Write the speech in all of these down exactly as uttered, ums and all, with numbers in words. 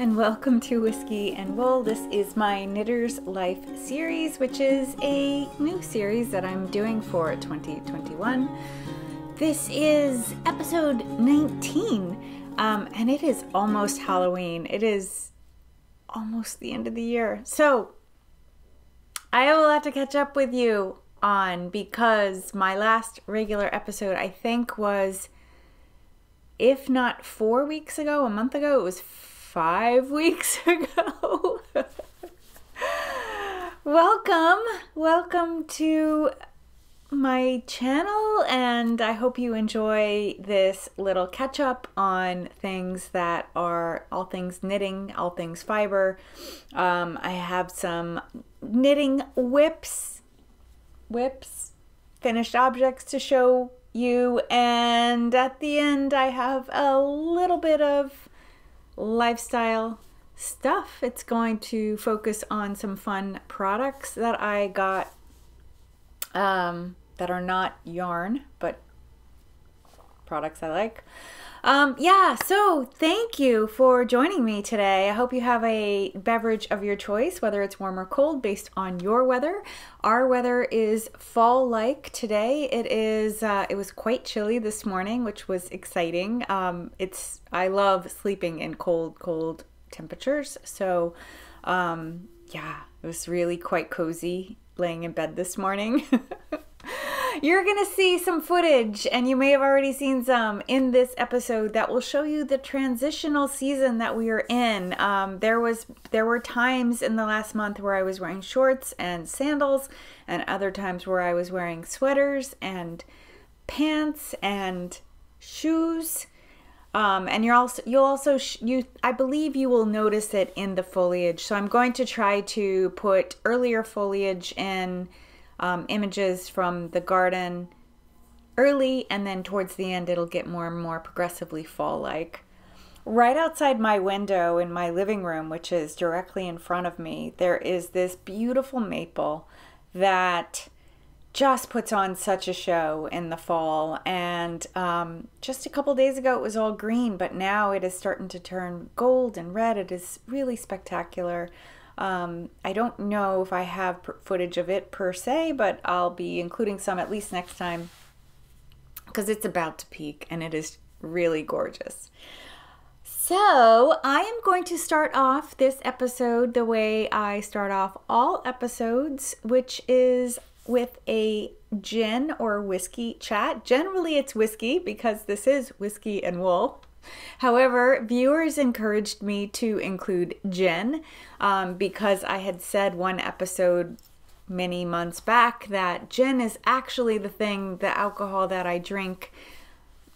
and welcome to Whiskey and Wool. This is my Knitter's Life series, which is a new series that I'm doing for twenty twenty-one. This is episode nineteen, um, and it is almost Halloween. It is almost the end of the year. So I will have to catch up with you on, because my last regular episode, I think, was, if not four weeks ago, a month ago, it was five weeks ago. Welcome, welcome to my channel, and I hope you enjoy this little catch up on things that are all things knitting, all things fiber. Um, I have some knitting whips whips, finished objects to show you, and at the end I have a little bit of lifestyle stuff. It's going to focus on some fun products that I got um, that are not yarn, but products I like. Um, yeah, so thank you for joining me today. I hope you have a beverage of your choice, whether it's warm or cold, based on your weather. Our weather is fall-like today. It is. Uh, it was quite chilly this morning, which was exciting. Um, it's. I love sleeping in cold, cold temperatures. So, um, yeah, it was really quite cozy laying in bed this morning. You're gonna see some footage, and you may have already seen some in this episode, that will show you the transitional season that we are in. Um, there was there were times in the last month where I was wearing shorts and sandals, and other times where I was wearing sweaters and pants and shoes. Um, and you're also you'll also sh you I believe you will notice it in the foliage. So I'm going to try to put earlier foliage in. Um, images from the garden early, and then towards the end it'll get more and more progressively fall-like. Right outside my window in my living room, which is directly in front of me, there is this beautiful maple that just puts on such a show in the fall, and um, just a couple days ago it was all green, but now it is starting to turn gold and red. It is really spectacular. Um, I don't know if I have footage of it per se, but I'll be including some at least next time, because it's about to peak and it is really gorgeous. So I am going to start off this episode the way I start off all episodes, which is with a gin or whiskey chat. Generally it's whiskey, because this is Whiskey and Wool. However, viewers encouraged me to include gin um, because I had said one episode many months back that gin is actually the thing, the alcohol that I drink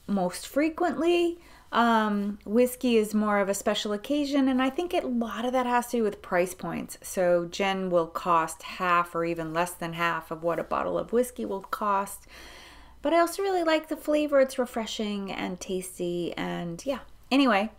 most frequently. Um, whiskey is more of a special occasion, and I think it, a lot of that has to do with price points. So gin will cost half or even less than half of what a bottle of whiskey will cost. But I also really like the flavor. It's refreshing and tasty, and yeah. Anyway,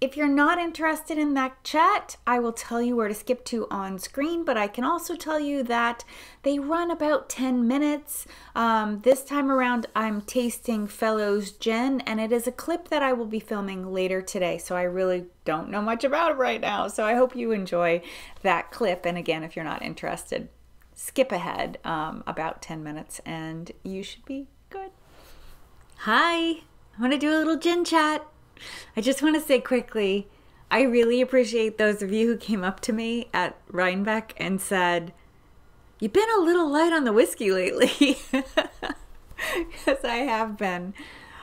if you're not interested in that chat, I will tell you where to skip to on screen, but I can also tell you that they run about ten minutes. Um, this time around, I'm tasting Fellows Gin, and it is a clip that I will be filming later today, so I really don't know much about it right now. So I hope you enjoy that clip, and again, if you're not interested, skip ahead um, about ten minutes and you should be good. Hi, I want to do a little gin chat. I just want to say quickly, I really appreciate those of you who came up to me at Rhinebeck and said, you've been a little light on the whiskey lately. Yes, I have been.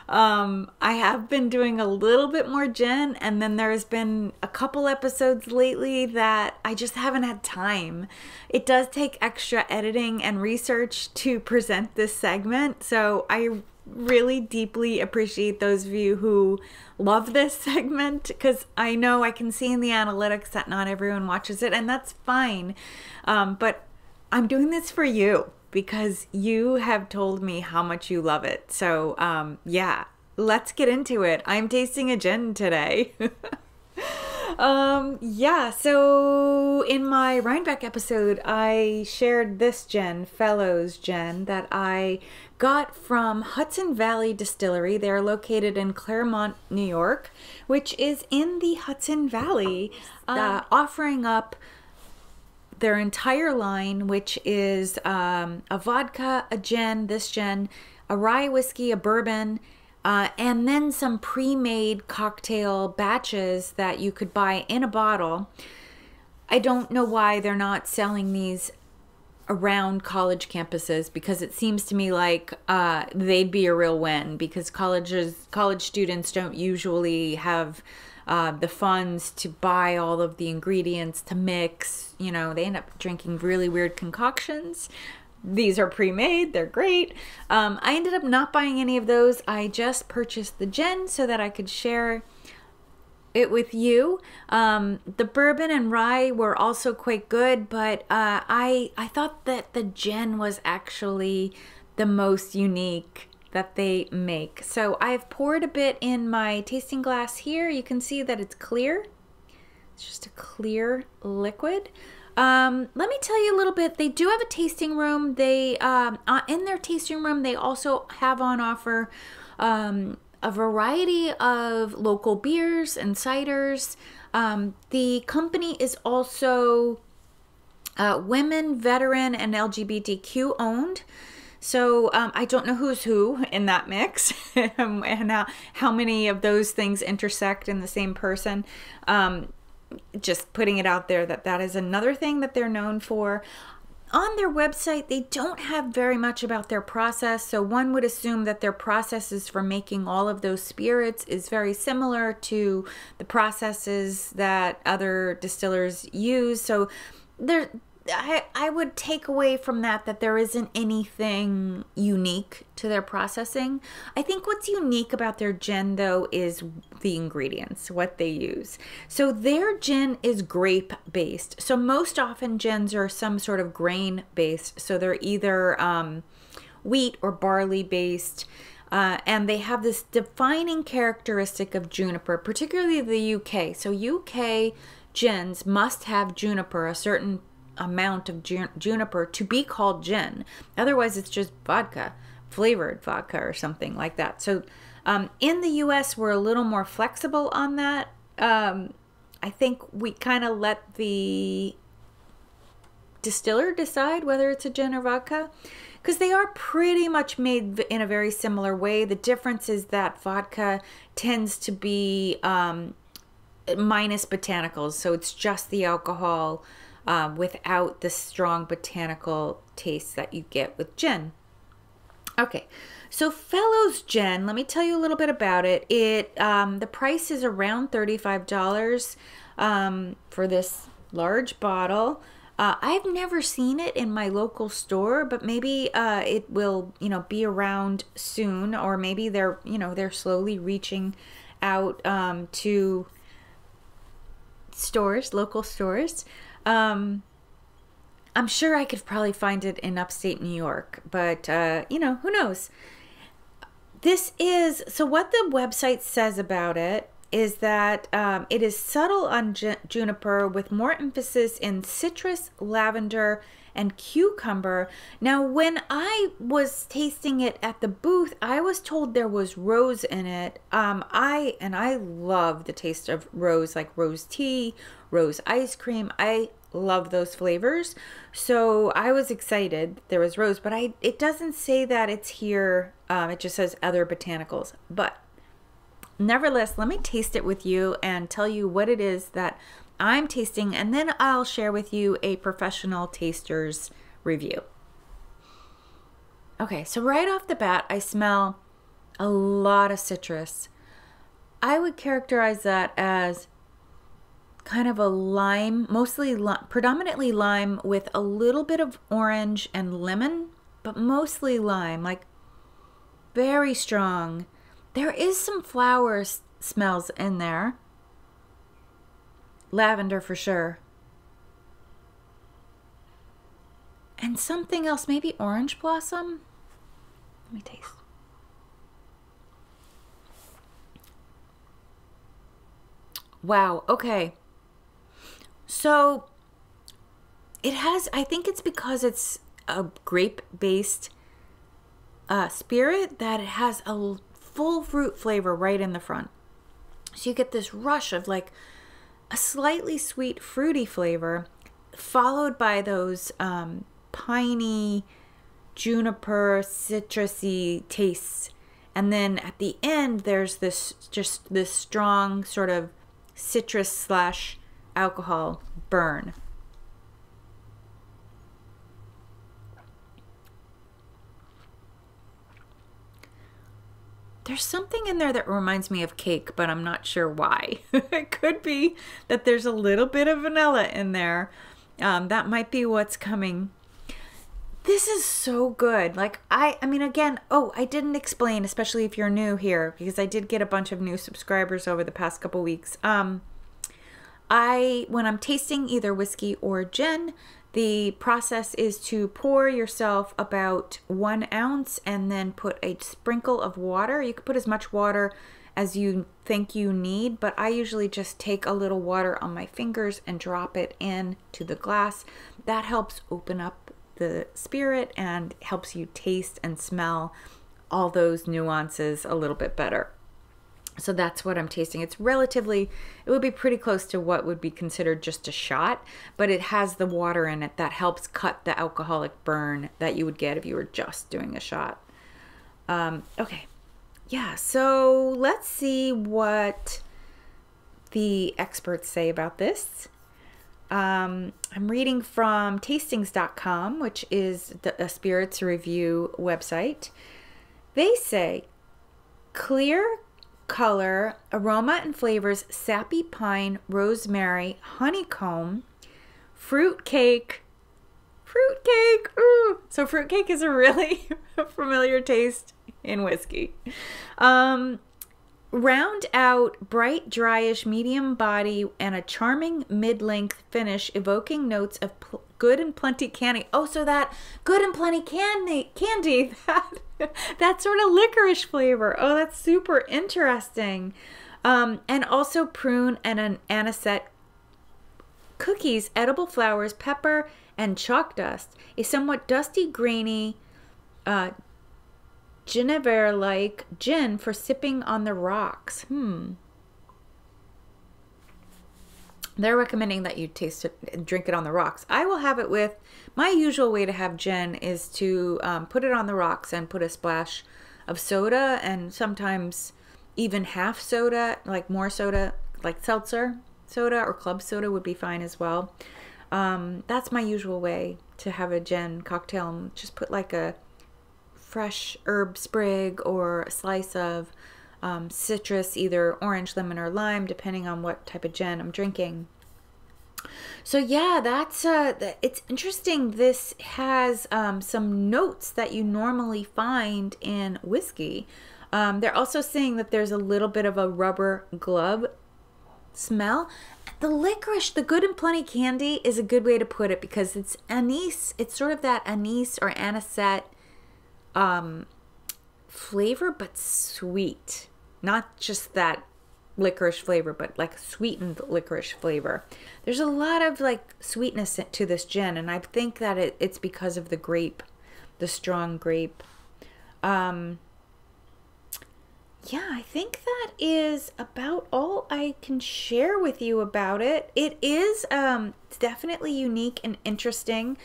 Um, I have been doing a little bit more gin, and then there's been a couple episodes lately that I just haven't had time. It does take extra editing and research to present this segment, so I really deeply appreciate those of you who love this segment, because I know I can see in the analytics that not everyone watches it, and that's fine. Um, but I'm doing this for you, because you have told me how much you love it. So um, yeah, let's get into it. I'm tasting a gin today. um, yeah, so in my Rhinebeck episode, I shared this gin, Fellows Gin, that I got from Hudson Valley Distillery. They're located in Claremont, New York, which is in the Hudson Valley, um, uh, offering up their entire line, which is um, a vodka, a gin, this gin, a rye whiskey, a bourbon, uh, and then some pre-made cocktail batches that you could buy in a bottle. I don't know why they're not selling these around college campuses, because it seems to me like uh, they'd be a real win, because colleges, college students don't usually have uh, the funds to buy all of the ingredients to mix. You know, they end up drinking really weird concoctions. These are pre-made, they're great. Um, I ended up not buying any of those. I just purchased the gin so that I could share it with you. Um, the bourbon and rye were also quite good, but uh, I I thought that the gin was actually the most unique that they make. So I've poured a bit in my tasting glass here. You can see that it's clear. It's just a clear liquid. Um, let me tell you a little bit. They do have a tasting room. They um, in their tasting room, they also have on offer um, a variety of local beers and ciders. Um, the company is also uh, women, veteran, and L G B T Q owned. So um, I don't know who's who in that mix and how, how many of those things intersect in the same person. Um, just putting it out there that that is another thing that they're known for. On their website, they don't have very much about their process, so one would assume that their processes for making all of those spirits is very similar to the processes that other distillers use. So there, I, I would take away from that that there isn't anything unique to their processing. I think what's unique about their gin, though, is the ingredients, what they use. So their gin is grape-based. So most often gins are some sort of grain-based. So they're either um, wheat or barley-based. Uh, and they have this defining characteristic of juniper, particularly the U K. So U K gins must have juniper, a certain amount of juniper to be called gin. Otherwise, it's just vodka, flavored vodka or something like that. So um, in the U S, we're a little more flexible on that. Um, I think we kind of let the distiller decide whether it's a gin or vodka, because they are pretty much made in a very similar way. The difference is that vodka tends to be um, minus botanicals. So it's just the alcohol, Uh, without the strong botanical taste that you get with gin. Okay, so Fellows Gin, let me tell you a little bit about it. It um, the price is around thirty-five dollars um, for this large bottle. Uh, I've never seen it in my local store, but maybe uh, it will, you know, be around soon, or maybe they're, you know, they're slowly reaching out um, to stores, local stores. Um, I'm sure I could probably find it in upstate New York, but, uh, you know, who knows? This is, so what the website says about it is that um, it is subtle on juniper with more emphasis in citrus, lavender, and cucumber. Now, when I was tasting it at the booth, I was told there was rose in it. Um, I, and I love the taste of rose, like rose tea, rose ice cream. I love those flavors. So I was excited there was rose, but I, it doesn't say that it's here. Um, it just says other botanicals, but nevertheless, let me taste it with you and tell you what it is that I'm tasting, and then I'll share with you a professional taster's review. Okay, so right off the bat, I smell a lot of citrus. I would characterize that as kind of a lime, mostly li- predominantly lime with a little bit of orange and lemon, but mostly lime, like very strong. There is some flower smells in there. Lavender for sure. And something else, maybe orange blossom? Let me taste. Wow, okay. So it has, I think it's because it's a grape-based uh, spirit that it has a full fruit flavor right in the front. So you get this rush of like a slightly sweet fruity flavor followed by those um, piney, juniper, citrusy tastes. And then at the end, there's this just this strong sort of citrus slash alcohol burn. There's something in there that reminds me of cake, but I'm not sure why. It could be that there's a little bit of vanilla in there. Um, that might be what's coming. This is so good. Like, I, I mean, again, oh, I didn't explain, especially if you're new here, because I did get a bunch of new subscribers over the past couple weeks. Um, I, when I'm tasting either whiskey or gin, the process is to pour yourself about one ounce and then put a sprinkle of water. You could put as much water as you think you need, but I usually just take a little water on my fingers and drop it into the glass. That helps open up the spirit and helps you taste and smell all those nuances a little bit better. So that's what I'm tasting. It's relatively, it would be pretty close to what would be considered just a shot, but it has the water in it that helps cut the alcoholic burn that you would get if you were just doing a shot. Um, okay, yeah, so let's see what the experts say about this. Um, I'm reading from tastings dot com, which is the, a spirits review website. They say, clear color, aroma and flavors, sappy pine, rosemary, honeycomb, fruitcake, fruitcake, ooh. So fruitcake is a really familiar taste in whiskey. Um, Round out bright, dryish, medium body and a charming mid-length finish, evoking notes of good and plenty candy. Oh, so that good and plenty candy, candy that, that sort of licorice flavor. Oh, that's super interesting. Um, and also prune and an anisette cookies, edible flowers, pepper, and chalk dust. A somewhat dusty, grainy, uh, Genever-like gin for sipping on the rocks. Hmm. They're recommending that you taste it and drink it on the rocks. I will have it with, my usual way to have gin is to um, put it on the rocks and put a splash of soda and sometimes even half soda, like more soda, like seltzer soda or club soda would be fine as well. Um, that's my usual way to have a gin cocktail. Just put like a fresh herb sprig or a slice of um, citrus, either orange, lemon, or lime, depending on what type of gin I'm drinking. So yeah, that's uh, it's interesting. This has um, some notes that you normally find in whiskey. Um, they're also saying that there's a little bit of a rubber glove smell. The licorice, the good and plenty candy is a good way to put it because it's anise. It's sort of that anise or anisette Um, flavor, but sweet. Not just that licorice flavor, but like sweetened licorice flavor. There's a lot of like sweetness to this gin, and I think that it, it's because of the grape, the strong grape. Um, yeah, I think that is about all I can share with you about it. It is um, definitely unique and interesting.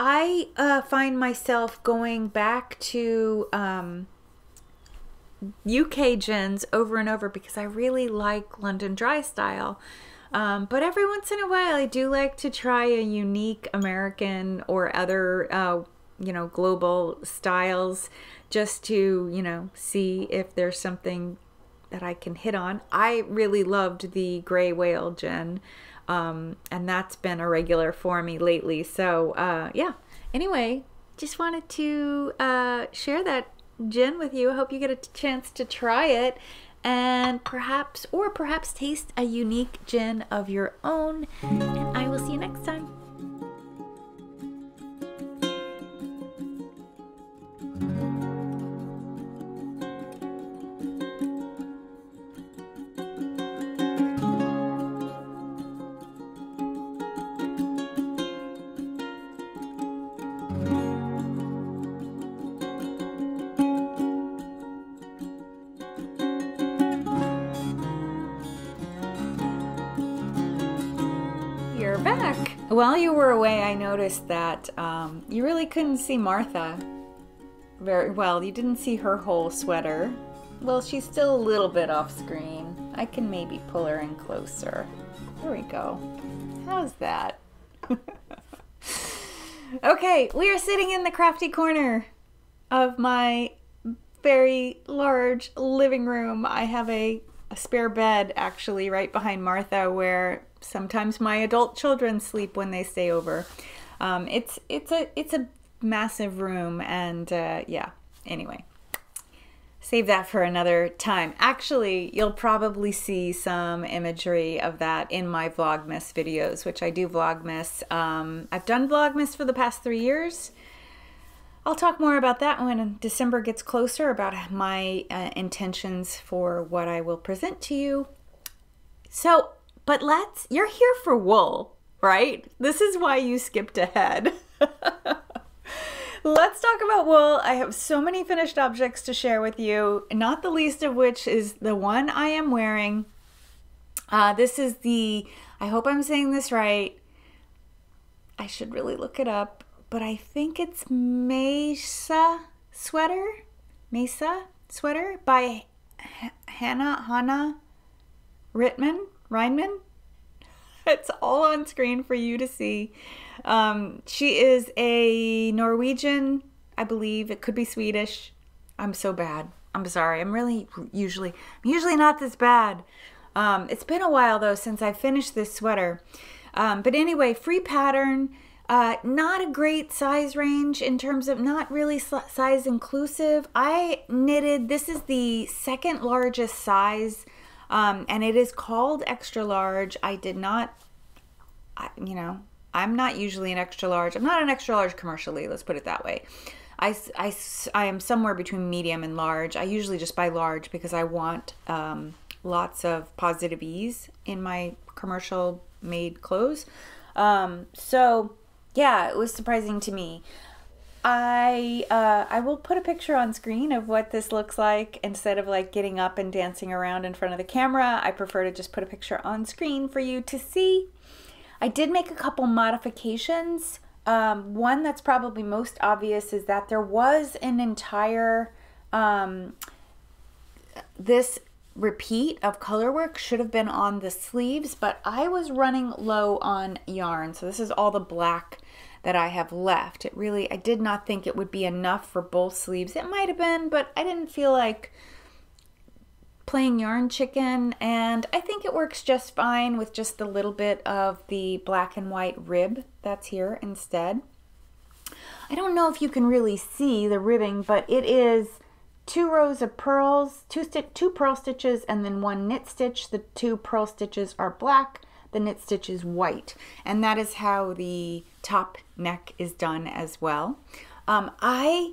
I uh, find myself going back to um, U K gins over and over because I really like London Dry style. Um, but every once in a while, I do like to try a unique American or other, uh, you know, global styles just to, you know, see if there's something that I can hit on. I really loved the Grey Whale gin. Um, and that's been a regular for me lately. So uh, yeah, anyway, just wanted to uh, share that gin with you. I hope you get a chance to try it and perhaps, or perhaps taste a unique gin of your own. And I will see you next time. While you were away, I noticed that um, you really couldn't see Martha very well. You didn't see her whole sweater. Well, she's still a little bit off screen. I can maybe pull her in closer. There we go. How's that? Okay, we are sitting in the crafty corner of my very large living room. I have a, a spare bed actually right behind Martha where sometimes my adult children sleep when they stay over. Um, it's, it's, a, it's a massive room and uh, yeah, anyway. Save that for another time. Actually, you'll probably see some imagery of that in my Vlogmas videos, which I do Vlogmas. Um, I've done Vlogmas for the past three years. I'll talk more about that when December gets closer, about my uh, intentions for what I will present to you. So, but let's, you're here for wool, right? This is why you skipped ahead. Let's talk about wool. I have so many finished objects to share with you, not the least of which is the one I am wearing. Uh, this is the, I hope I'm saying this right. I should really look it up, but I think it's Mejse sweater, Mejse sweater by Hanne Hanne Rimmen, Rimmen. It's all on screen for you to see. Um, she is a Norwegian, I believe. It could be Swedish. I'm so bad. I'm sorry. I'm really usually, I'm usually not this bad. Um, it's been a while though since I finished this sweater. Um, but anyway, free pattern. Uh, not a great size range in terms of, not really size inclusive. I knitted, this is the second largest size. Um, and it is called extra large. I did not, I, you know, I'm not usually an extra large. I'm not an extra large commercially, let's put it that way. I, I, I am somewhere between medium and large. I usually just buy large because I want um, lots of positive ease in my commercial made clothes. Um, so yeah, it was surprising to me. I uh, I will put a picture on screen of what this looks like instead of like getting up and dancing around in front of the camera. I prefer to just put a picture on screen for you to see. I did make a couple modifications. Um, one that's probably most obvious is that there was an entire, um, this repeat of color work should have been on the sleeves, but I was running low on yarn. So this is all the black that I have left. It really, I did not think it would be enough for both sleeves. It might have been, but I didn't feel like playing yarn chicken, and I think it works just fine with just a little bit of the black and white rib that's here instead. I don't know if you can really see the ribbing, but it is two rows of purls, two, two purl stitches, and then one knit stitch. The two purl stitches are black, the knit stitch is white, and that is how the top neck is done as well. Um, I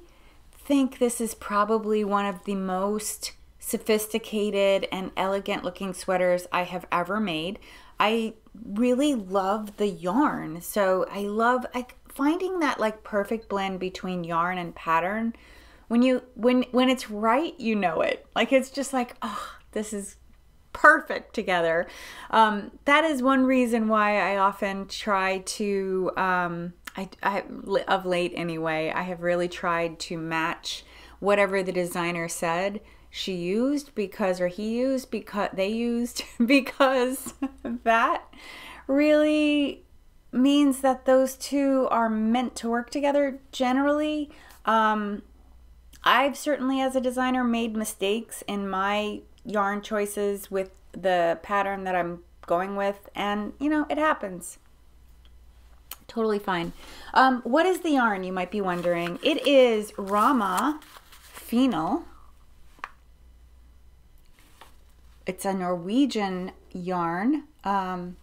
think this is probably one of the most sophisticated and elegant looking sweaters I have ever made. I really love the yarn. So I love I, finding that like perfect blend between yarn and pattern. When you, when, when it's right, you know it. Like it's just like, oh, this is perfect together. Um, that is one reason why I often try to, um, I, I, of late anyway, I have really tried to match whatever the designer said she used because, or he used because, they used because that really means that those two are meant to work together generally. Um, I've certainly as a designer made mistakes in my yarn choices with the pattern that I'm going with, and you know, it happens. Totally fine. Um, what is the yarn, you might be wondering? It is Rauma Finull. It's a Norwegian yarn, um,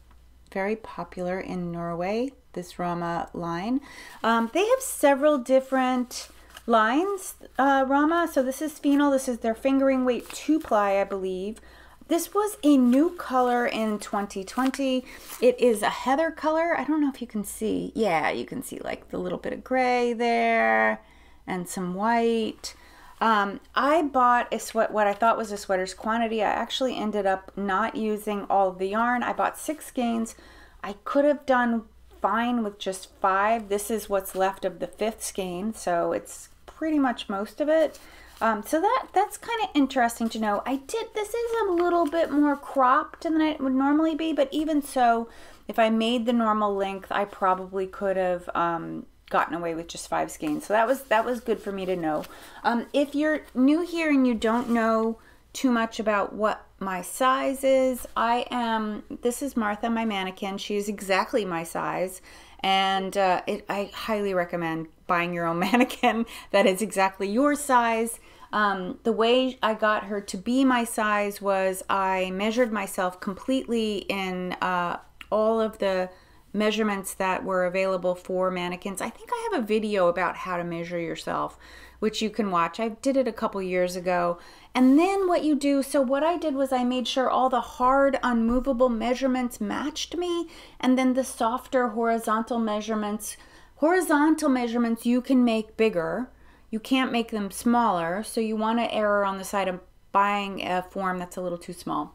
very popular in Norway, this Rauma line. Um, they have several different lines, uh, Rauma. So this is Finull. This is their fingering weight two ply, I believe. This was a new color in twenty twenty. It is a heather color. I don't know if you can see. Yeah, you can see like the little bit of gray there and some white. Um, I bought a sweat, what I thought was a sweater's quantity. I actually ended up not using all of the yarn. I bought six skeins. I could have done fine with just five. This is what's left of the fifth skein, so it's pretty much most of it. Um, so that that's kind of interesting to know. I did, this is a little bit more cropped than it would normally be, but even so, if I made the normal length, I probably could have um, gotten away with just five skeins. So that was, that was good for me to know. Um, if you're new here and you don't know too much about what my size is, I am, this is Martha, my mannequin. She is exactly my size. And uh, it, I highly recommend buying your own mannequin that is exactly your size. Um, the way I got her to be my size was I measured myself completely in uh, all of the measurements that were available for mannequins. I think I have a video about how to measure yourself, which you can watch. I did it a couple years ago. And then what you do, so what I did was I made sure all the hard, unmovable measurements matched me, and then the softer horizontal measurements, horizontal measurements you can make bigger. You can't make them smaller, so you want to err on the side of buying a form that's a little too small.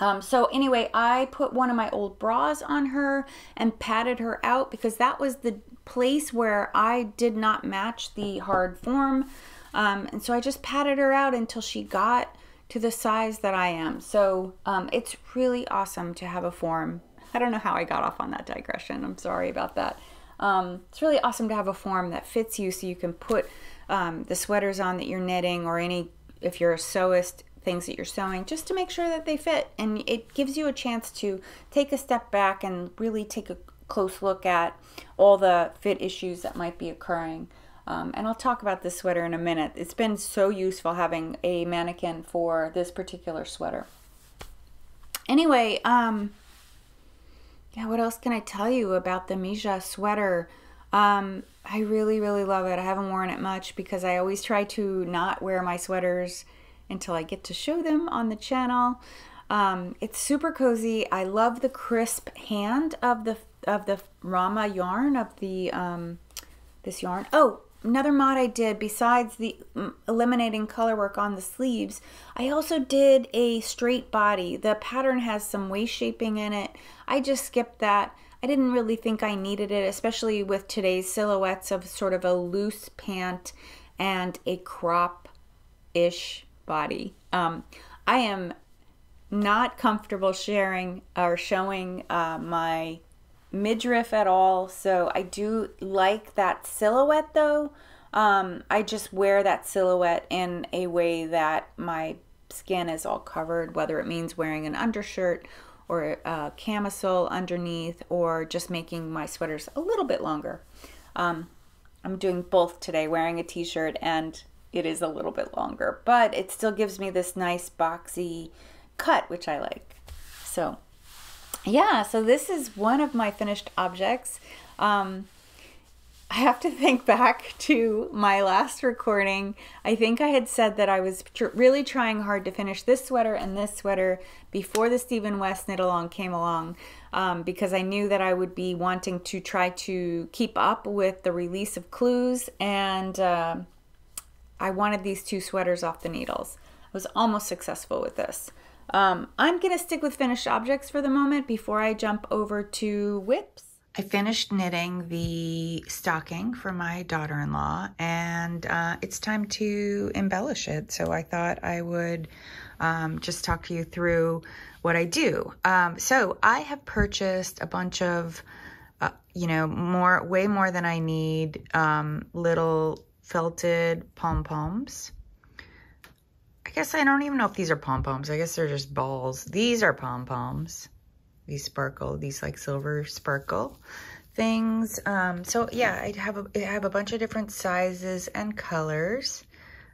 Um, so anyway, I put one of my old bras on her and padded her out because that was the place where I did not match the hard form. Um, and so I just padded her out until she got to the size that I am. So um, it's really awesome to have a form. I don't know how I got off on that digression. I'm sorry about that. Um, it's really awesome to have a form that fits you so you can put um, the sweaters on that you're knitting, or any, if you're a sewist, things that you're sewing, just to make sure that they fit. And it gives you a chance to take a step back and really take a close look at all the fit issues that might be occurring. Um, and I'll talk about this sweater in a minute. It's been so useful having a mannequin for this particular sweater. Anyway, um, yeah, what else can I tell you about the Mejse sweater? Um, I really, really love it. I haven't worn it much because I always try to not wear my sweaters until I get to show them on the channel. Um, it's super cozy. I love the crisp hand of the of the Rauma yarn, of the um, this yarn. Oh, another mod I did, besides the eliminating color work on the sleeves, I also did a straight body. The pattern has some waist shaping in it. I just skipped that. I didn't really think I needed it, especially with today's silhouettes of sort of a loose pant and a crop-ish body. Um, I am not comfortable sharing or showing uh, my midriff at all, so I do like that silhouette though. Um, I just wear that silhouette in a way that my skin is all covered, whether it means wearing an undershirt or a camisole underneath, or just making my sweaters a little bit longer. Um, I'm doing both today, wearing a t-shirt, and it is a little bit longer, but it still gives me this nice boxy cut, which I like. So yeah, so this is one of my finished objects. Um, I have to think back to my last recording. I think I had said that I was tr really trying hard to finish this sweater and this sweater before the Stephen West knit along came along, um, because I knew that I would be wanting to try to keep up with the release of clues, and uh, I wanted these two sweaters off the needles. I was almost successful with this. Um, I'm gonna stick with finished objects for the moment before I jump over to W I Ps. I finished knitting the stocking for my daughter-in-law, and uh, it's time to embellish it. So I thought I would um, just talk to you through what I do. Um, so I have purchased a bunch of, uh, you know, more, way more than I need, um, little felted pom-poms. I guess I don't even know if these are pom-poms. I guess they're just balls. These are pom-poms. These sparkle, these like silver sparkle things. Um, so yeah, I have, a, I have a bunch of different sizes and colors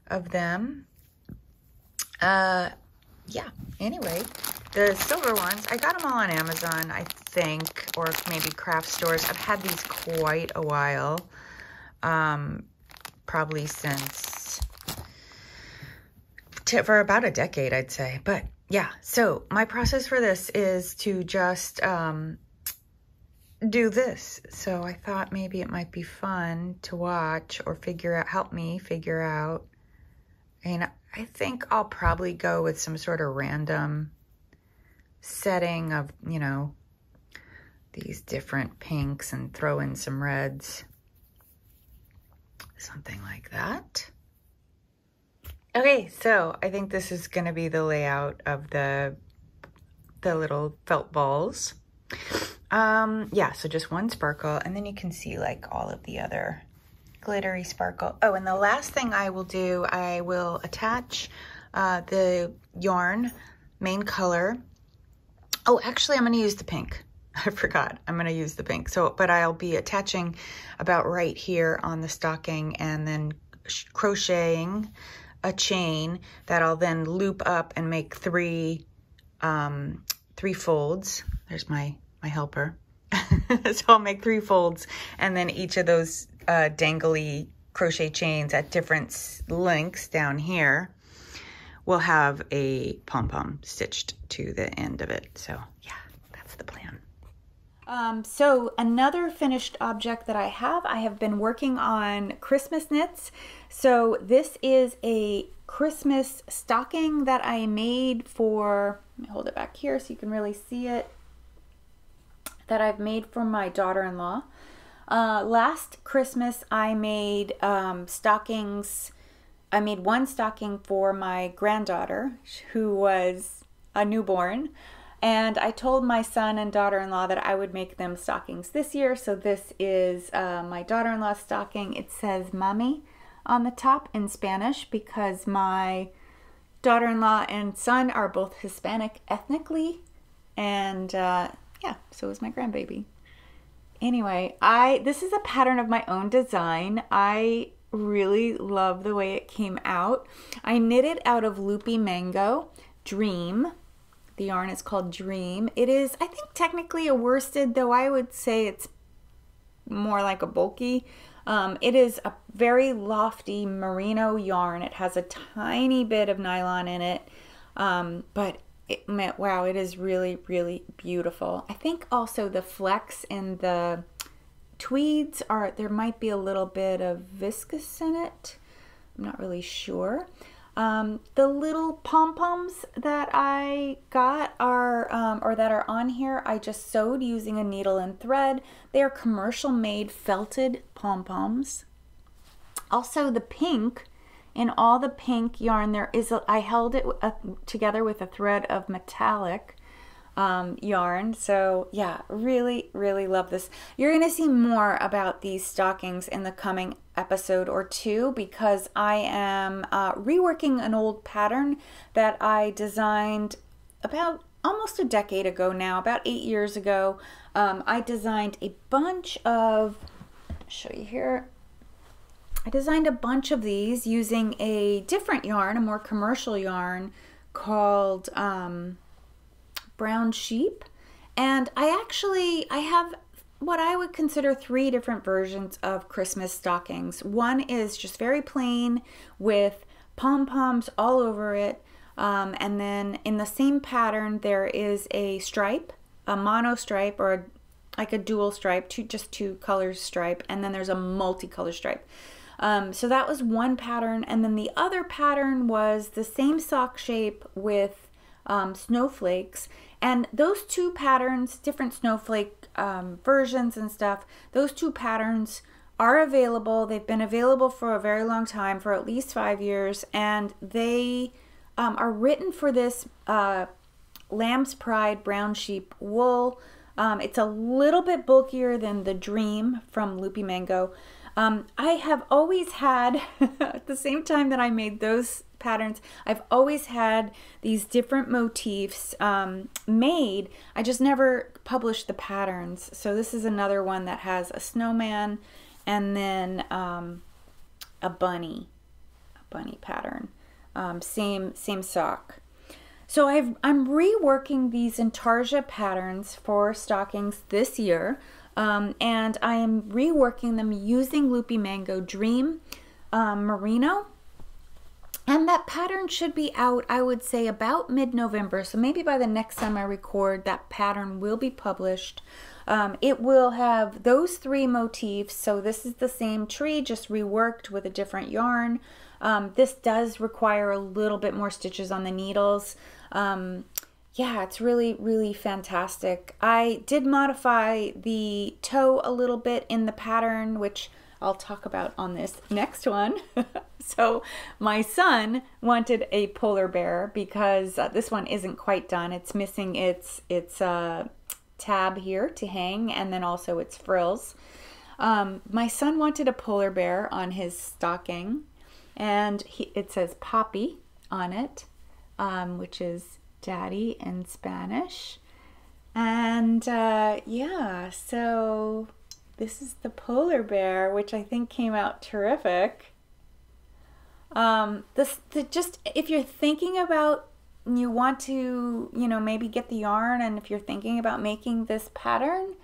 of them. Uh, yeah, anyway, the silver ones, I got them all on Amazon, I think, or maybe craft stores. I've had these quite a while. Um, probably since, for about a decade, I'd say. But yeah, so my process for this is to just um, do this. So I thought maybe it might be fun to watch or figure out, help me figure out. And I think I'll probably go with some sort of random setting of, you know, these different pinks and throw in some reds. Something like that. Okay, so I think this is going to be the layout of the the little felt balls. Um, yeah, so just one sparkle, and then you can see like all of the other glittery sparkle. Oh, and the last thing I will do, I will attach uh, the yarn, main color. Oh, actually, I'm going to use the pink. I forgot. I'm going to use the pink. So, but I'll be attaching about right here on the stocking and then crocheting a chain that I'll then loop up and make three, um, three folds. There's my, my helper. So I'll make three folds, and then each of those uh, dangly crochet chains at different lengths down here will have a pom-pom stitched to the end of it. So yeah, that's the plan. Um, so another finished object that I have, I have been working on Christmas knits. So this is a Christmas stocking that I made for, let me hold it back here so you can really see it, that I've made for my daughter-in-law. Uh, last Christmas I made um, stockings, I made one stocking for my granddaughter who was a newborn. And I told my son and daughter-in-law that I would make them stockings this year. So this is uh, my daughter-in-law's stocking. It says Mommy on the top in Spanish because my daughter-in-law and son are both Hispanic ethnically. And uh, yeah, so is my grandbaby. Anyway, I this is a pattern of my own design. I really love the way it came out. I knit it out of Loopy Mango Dream. The yarn is called Dream. It is, I think, technically a worsted, though I would say it's more like a bulky. Um, it is a very lofty merino yarn. It has a tiny bit of nylon in it, um, but it, wow, it is really, really beautiful. I think also the flecks and the tweeds are, there might be a little bit of viscous in it. I'm not really sure. Um, the little pom-poms that I got are, um, or that are on here, I just sewed using a needle and thread. They are commercial made felted pom-poms. Also the pink, in all the pink yarn there is, a, I held it a, together with a thread of metallic um, yarn. So yeah, really, really love this. You're going to see more about these stockings in the coming episode or two because I am uh, reworking an old pattern that I designed about almost a decade ago now, about eight years ago. Um, I designed a bunch of, I'll show you here, I designed a bunch of these using a different yarn, a more commercial yarn called um, Brown Sheep. And I actually, I have what I would consider three different versions of Christmas stockings. One is just very plain with pom-poms all over it. Um, and then in the same pattern, there is a stripe, a mono stripe, or a, like a dual stripe, two, just two colors stripe. And then there's a multicolor stripe. Um, so that was one pattern. And then the other pattern was the same sock shape with um, snowflakes. And those two patterns, different snowflake um, versions and stuff, those two patterns are available. They've been available for a very long time, for at least five years. And they um, are written for this uh, Lamb's Pride Brown Sheep wool. Um, it's a little bit bulkier than the Dream from Loopy Mango. Um, I have always had, at the same time that I made those patterns, I've always had these different motifs um, made. I just never published the patterns. So this is another one that has a snowman and then um, a bunny, a bunny pattern, um, same same sock. So I've, I'm reworking these Intarsia patterns for stockings this year, um, and I am reworking them using Loopy Mango Dream um, merino. And that pattern should be out, I would say, about mid-November. So maybe by the next time I record, that pattern will be published. Um, it will have those three motifs. So this is the same tree, just reworked with a different yarn. Um, this does require a little bit more stitches on the needles. Um, yeah, it's really, really fantastic. I did modify the toe a little bit in the pattern, which I'll talk about on this next one. So my son wanted a polar bear because uh, this one isn't quite done. It's missing its its uh, tab here to hang, and then also its frills. Um, my son wanted a polar bear on his stocking, and he, it says Poppy on it, um, which is daddy in Spanish. And uh, yeah, so this is the polar bear, which I think came out terrific. Um, this, the, just if you're thinking about, you want to, you know, maybe get the yarn, and if you're thinking about making this pattern,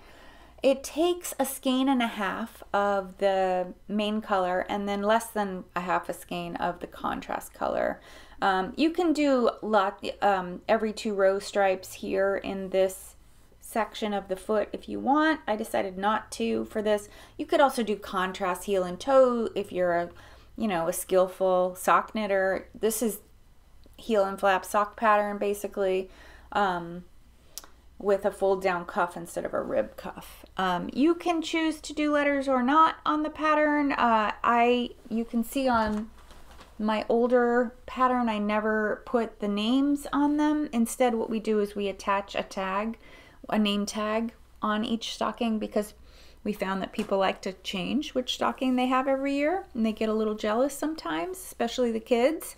it takes a skein and a half of the main color and then less than a half a skein of the contrast color. Um, you can do lot, um, every two row stripes here in this section of the foot if you want. I decided not to for this. You could also do contrast heel and toe if you're a, you know, a skillful sock knitter. This is heel and flap sock pattern basically, um, with a fold down cuff instead of a rib cuff. Um, you can choose to do letters or not on the pattern. Uh, I, you can see on my older pattern, I never put the names on them. Instead, what we do is we attach a tag, a name tag on each stocking, because we found that people like to change which stocking they have every year, and they get a little jealous sometimes, especially the kids.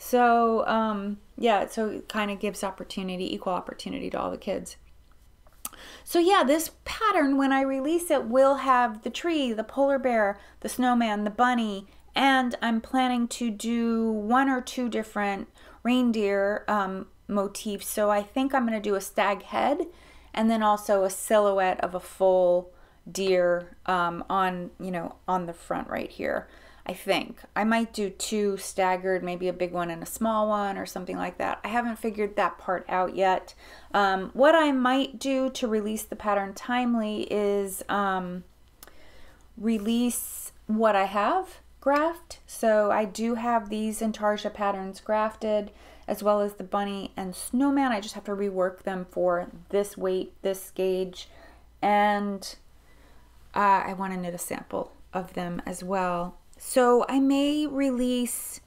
So um, yeah, so it kind of gives opportunity, equal opportunity to all the kids. So yeah, this pattern, when I release it, will have the tree, the polar bear, the snowman, the bunny, and I'm planning to do one or two different reindeer um, motifs. So I think I'm going to do a stag head and then also a silhouette of a full deer um, on, you know, on the front right here. I think I might do two staggered, maybe a big one and a small one or something like that. I haven't figured that part out yet. Um, what I might do to release the pattern timely is um, release what I have graphed. So I do have these Intarsia patterns grafted, as well as the bunny and snowman. I just have to rework them for this weight, this gauge, and uh, I want to knit a sample of them as well. So I may release,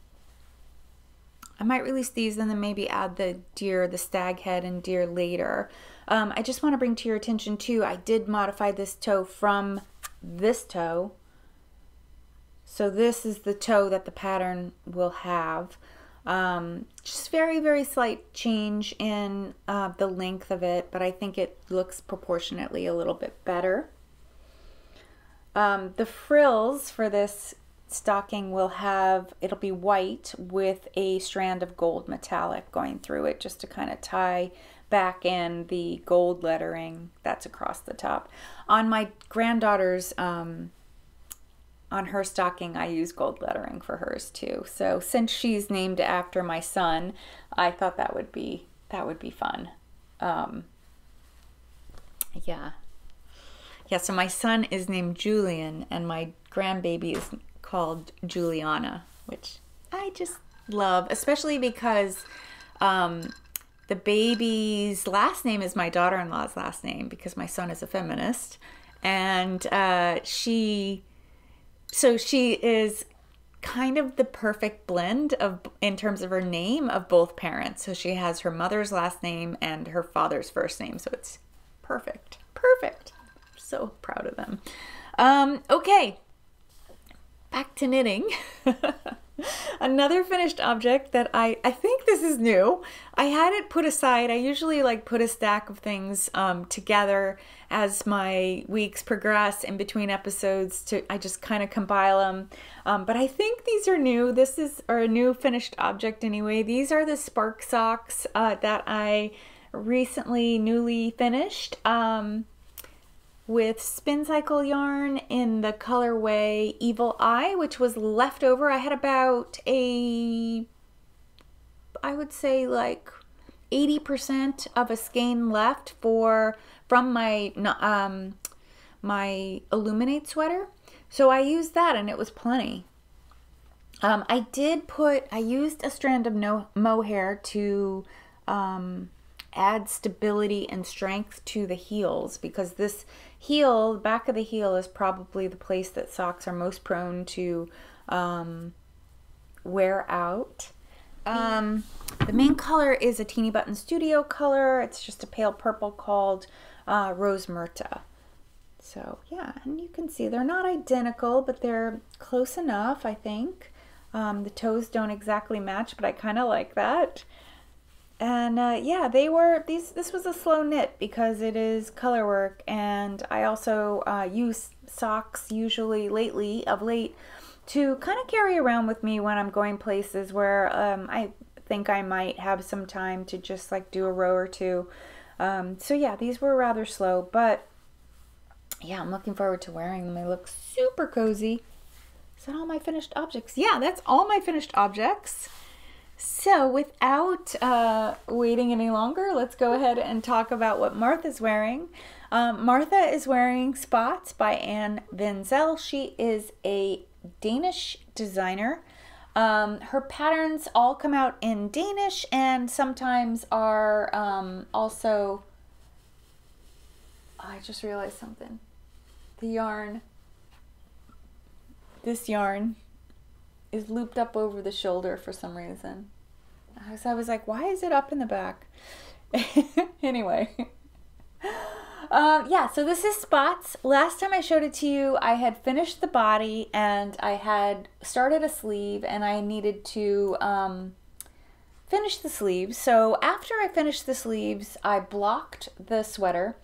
I might release these and then maybe add the deer, the stag head and deer later. Um, I just want to bring to your attention too, I did modify this toe from this toe. So this is the toe that the pattern will have. Um, just very, very slight change in uh, the length of it, but I think it looks proportionately a little bit better. Um, the frills for this stocking will have, it'll be white with a strand of gold metallic going through it, just to kind of tie back in the gold lettering that's across the top. On my granddaughter's, um, on her stocking, I use gold lettering for hers too. So since she's named after my son, I thought that would be, that would be fun. Um, yeah. Yeah, so my son is named Julian, and my grandbaby is called Juliana, which I just love, especially because um, the baby's last name is my daughter-in-law's last name, because my son is a feminist. And uh, she, so she is kind of the perfect blend of, in terms of her name, of both parents. So she has her mother's last name and her father's first name. So it's perfect, perfect. So proud of them. Um, okay, back to knitting. Another finished object that I, I think this is new. I had it put aside. I usually like put a stack of things um, together as my weeks progress in between episodes to, I just kind of compile them. Um, but I think these are new. This is, or a new finished object anyway. These are the spark socks uh, that I recently newly finished. Um, with Spin Cycle yarn in the colorway Evil Eye, which was left over. I had about a, I would say like eighty percent of a skein left for, from my, um, my Illuminate sweater. So I used that and it was plenty. Um, I did put, I used a strand of no, mohair to um, add stability and strength to the heels, because this heel, the back of the heel, is probably the place that socks are most prone to um, wear out. Um, the main color is a Teeny Button Studio color. It's just a pale purple called uh, Rose Myrta. So yeah, and you can see they're not identical, but they're close enough, I think. Um, the toes don't exactly match, but I kind of like that. And uh, yeah, they were, these, this was a slow knit because it is color work, and I also uh, use socks usually lately, of late, to kind of carry around with me when I'm going places where um, I think I might have some time to just like do a row or two. Um, so yeah, these were rather slow, but yeah, I'm looking forward to wearing them. They look super cozy. Is that all my finished objects? Yeah, that's all my finished objects. So without uh, waiting any longer, let's go ahead and talk about what Martha's wearing. Um, Martha is wearing Spots by Anne Ventzel. She is a Danish designer. Um, her patterns all come out in Danish and sometimes are um, also... I just realized something. The yarn, this yarn, is looped up over the shoulder for some reason. So I was like, why is it up in the back? Anyway. Um, yeah, so this is Spots. Last time I showed it to you, I had finished the body and I had started a sleeve, and I needed to um, finish the sleeves. So after I finished the sleeves, I blocked the sweater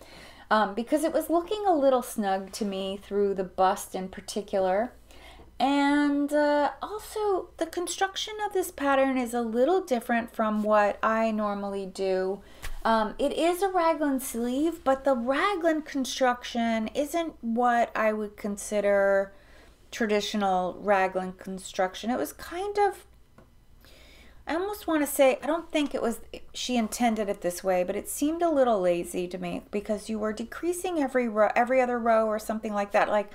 um, because it was looking a little snug to me through the bust in particular. And uh, also the construction of this pattern is a little different from what I normally do. Um, it is a raglan sleeve, but the raglan construction isn't what I would consider traditional raglan construction. It was kind of, I almost want to say, I don't think it was, she intended it this way, but it seemed a little lazy to me because you were decreasing every row, every other row or something like that. Like,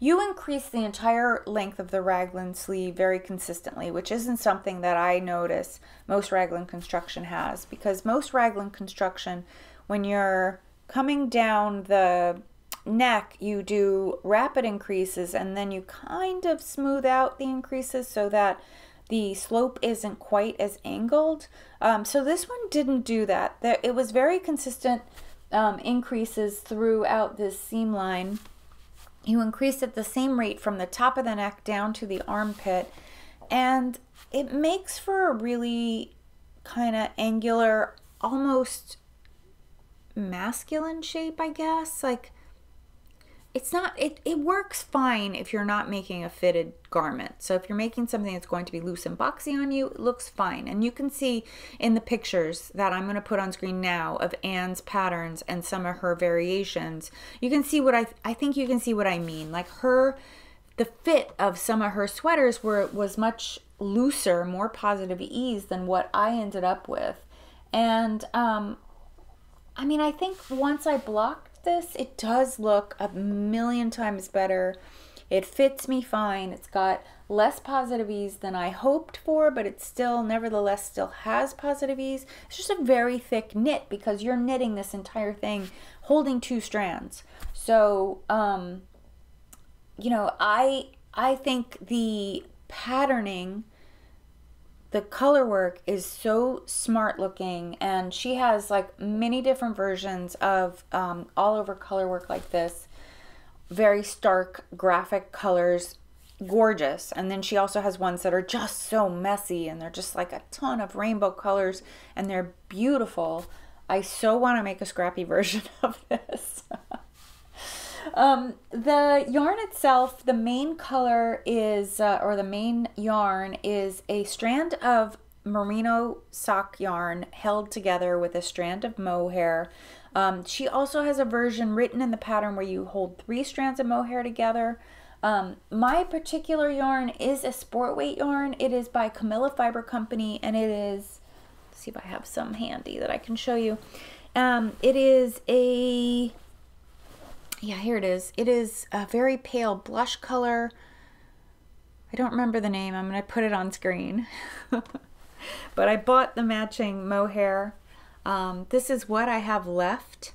you increase the entire length of the raglan sleeve very consistently, which isn't something that I notice most raglan construction has, because most raglan construction, when you're coming down the neck, you do rapid increases and then you kind of smooth out the increases so that the slope isn't quite as angled. Um, so this one didn't do that. It was very consistent um, increases throughout this seam line. You increase at the same rate from the top of the neck down to the armpit, and it makes for a really kind of angular, almost masculine shape, I guess. Like, it's not, it, it works fine if you're not making a fitted garment. So if you're making something that's going to be loose and boxy on you, it looks fine. And you can see in the pictures that I'm going to put on screen now of Anne's patterns and some of her variations, you can see what I, I think you can see what I mean. Like her, the fit of some of her sweaters were, was much looser, more positive ease than what I ended up with. And, um, I mean, I think once I blocked this, it does look a million times better. It fits me fine. It's got less positive ease than I hoped for, but it still nevertheless still has positive ease. It's just a very thick knit because you're knitting this entire thing holding two strands. So um you know, I I think the patterning, the color work is so smart looking, and she has like many different versions of um, all over color work like this. Very stark, graphic colors, gorgeous. And then she also has ones that are just so messy, and they're just like a ton of rainbow colors, and they're beautiful. I so want to make a scrappy version of this. Um, the yarn itself, the main color is, uh, or the main yarn is a strand of merino sock yarn held together with a strand of mohair. Um, she also has a version written in the pattern where you hold three strands of mohair together. Um, my particular yarn is a sport weight yarn. It is by Camellia Fiber Company, and it is, let's see if I have some handy that I can show you. Um, it is a... yeah, here it is. It is a very pale blush color. I don't remember the name. I'm going to put it on screen. But I bought the matching mohair. Um, this is what I have left.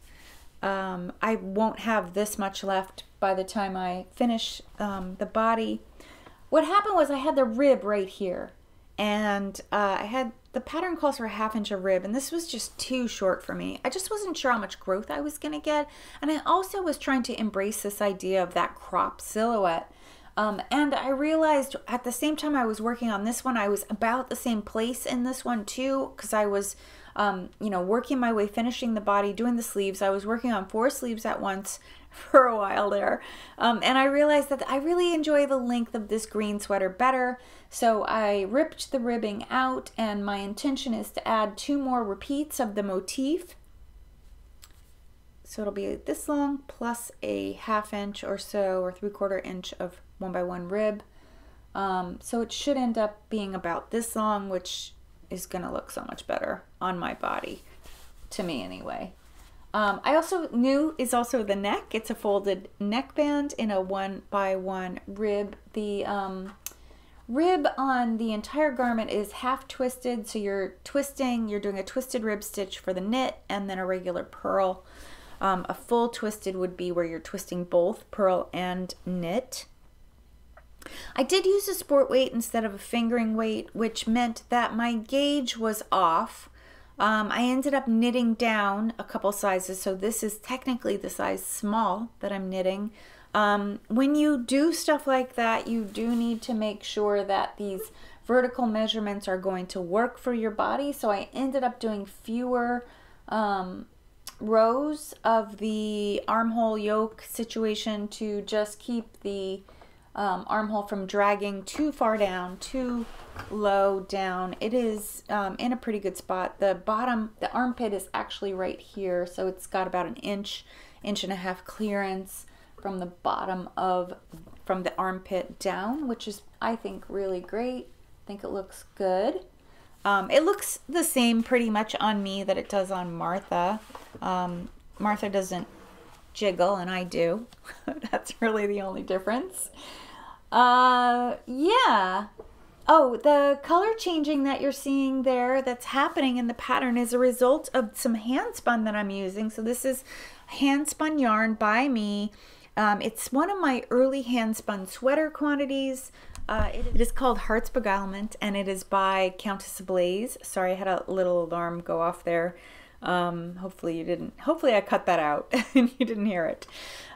Um, I won't have this much left by the time I finish um, the body. What happened was I had the rib right here, and uh, I had the pattern calls for a half inch of rib, and this was just too short for me. I just wasn't sure how much growth I was gonna get, and I also was trying to embrace this idea of that crop silhouette. Um, and I realized at the same time I was working on this one, I was about the same place in this one too, because I was um, you know, working my way, finishing the body, doing the sleeves. I was working on four sleeves at once for a while there. Um, and I realized that I really enjoy the length of this green sweater better. So I ripped the ribbing out, and my intention is to add two more repeats of the motif. So it'll be this long plus a half inch or so, or three quarter inch of one by one rib. Um, so it should end up being about this long, which is gonna look so much better on my body, to me anyway. Um, I also knew is also the neck. It's a folded neckband in a one by one rib. The um, rib on the entire garment is half twisted. So you're twisting, you're doing a twisted rib stitch for the knit and then a regular purl. Um, a full twisted would be where you're twisting both purl and knit. I did use a sport weight instead of a fingering weight, which meant that my gauge was off. Um, I ended up knitting down a couple sizes, so this is technically the size small that I'm knitting. Um, when you do stuff like that, you do need to make sure that these vertical measurements are going to work for your body, so I ended up doing fewer um, rows of the armhole yoke situation to just keep the um, armhole from dragging too far down, too low down. It is um, in a pretty good spot. The bottom, the armpit is actually right here, so it's got about an inch, inch and a half clearance from the bottom of, from the armpit down, which is, I think, really great. I think it looks good. Um, it looks the same pretty much on me that it does on Martha. Um, Martha doesn't jiggle and I do. That's really the only difference. Uh, yeah. Oh, the color changing that you're seeing there that's happening in the pattern is a result of some hand spun that I'm using. So this is hand spun yarn by me. Um, it's one of my early hand spun sweater quantities. Uh, it, it is called Heart's Beguilement, and it is by Countess Blaze. Sorry, I had a little alarm go off there. Um, hopefully you didn't. Hopefully I cut that out and you didn't hear it.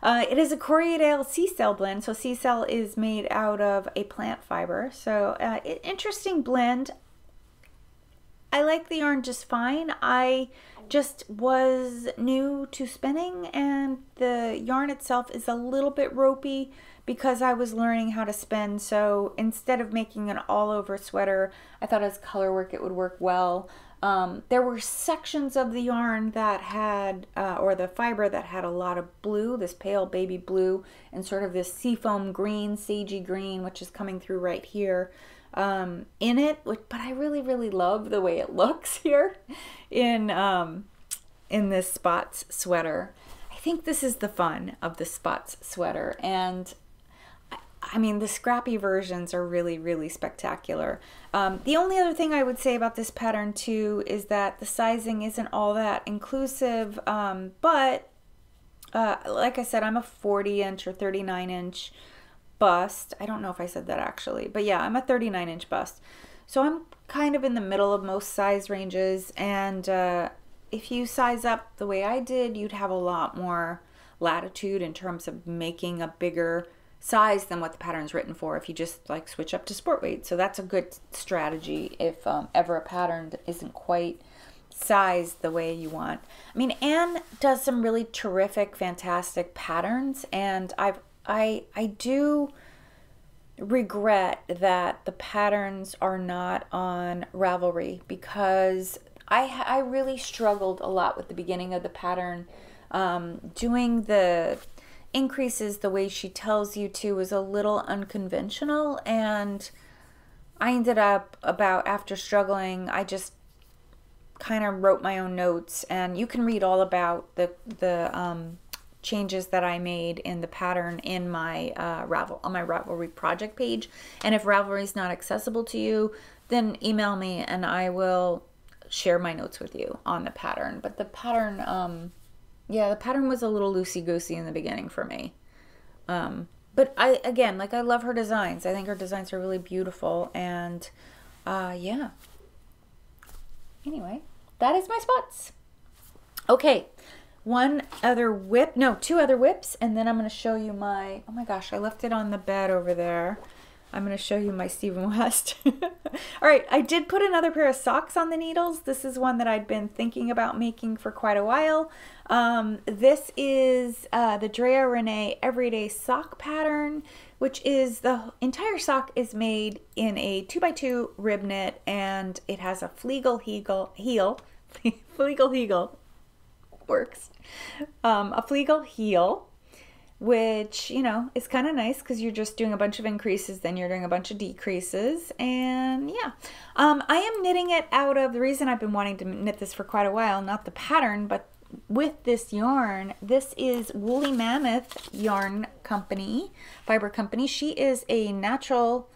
Uh, it is a Coriadale sea cell blend. So sea cell is made out of a plant fiber. So uh, it, interesting blend. I like the yarn just fine. I just was new to spinning, and the yarn itself is a little bit ropey because I was learning how to spin. So instead of making an all over sweater, I thought as color work, it would work well. Um, there were sections of the yarn that had, uh, or the fiber that had a lot of blue, this pale baby blue, and sort of this seafoam green, sagey green, which is coming through right here um, in it. But I really, really love the way it looks here in, um, in this Spots sweater. I think this is the fun of the Spots sweater, and I mean, the scrappy versions are really, really spectacular. Um, the only other thing I would say about this pattern too is that the sizing isn't all that inclusive, um, but uh, like I said, I'm a forty inch or thirty-nine inch bust. I don't know if I said that actually, but yeah, I'm a thirty-nine inch bust. So I'm kind of in the middle of most size ranges, and uh, if you size up the way I did, you'd have a lot more latitude in terms of making a bigger size than what the pattern's written for if you just like switch up to sport weight. So that's a good strategy if um, ever a pattern that isn't quite sized the way you want. I mean, Anne does some really terrific, fantastic patterns, and I've I I do regret that the patterns are not on Ravelry, because I I really struggled a lot with the beginning of the pattern. Um, doing the increases the way she tells you to is a little unconventional, and I ended up about, after struggling, I just kind of wrote my own notes, and you can read all about the the um, changes that I made in the pattern in my uh, Ravel on my Ravelry project page. And if Ravelry is not accessible to you, then email me and I will share my notes with you on the pattern. But the pattern, um, yeah, the pattern was a little loosey-goosey in the beginning for me. Um, but I, again, like, I love her designs. I think her designs are really beautiful. And, uh, yeah. Anyway, that is my Spots. Okay. One other whip, no, two other whips, and then I'm going to show you my, oh my gosh, I left it on the bed over there. I'm going to show you my Stephen West. All right, I did put another pair of socks on the needles. This is one that I'd been thinking about making for quite a while. Um, this is uh, the Drea Rene Everyday Sock Pattern, which is the entire sock is made in a two by two rib knit, and it has a Flegel Hegel heel, Flegel Hegel works, um, a Flegel heel, which, you know, is kind of nice because you're just doing a bunch of increases, then you're doing a bunch of decreases, and yeah. Um, I am knitting it out of, the reason I've been wanting to knit this for quite a while, not the pattern, but with this yarn. This is Woolly Mammoth Yarn Company, Fiber Company. She is a natural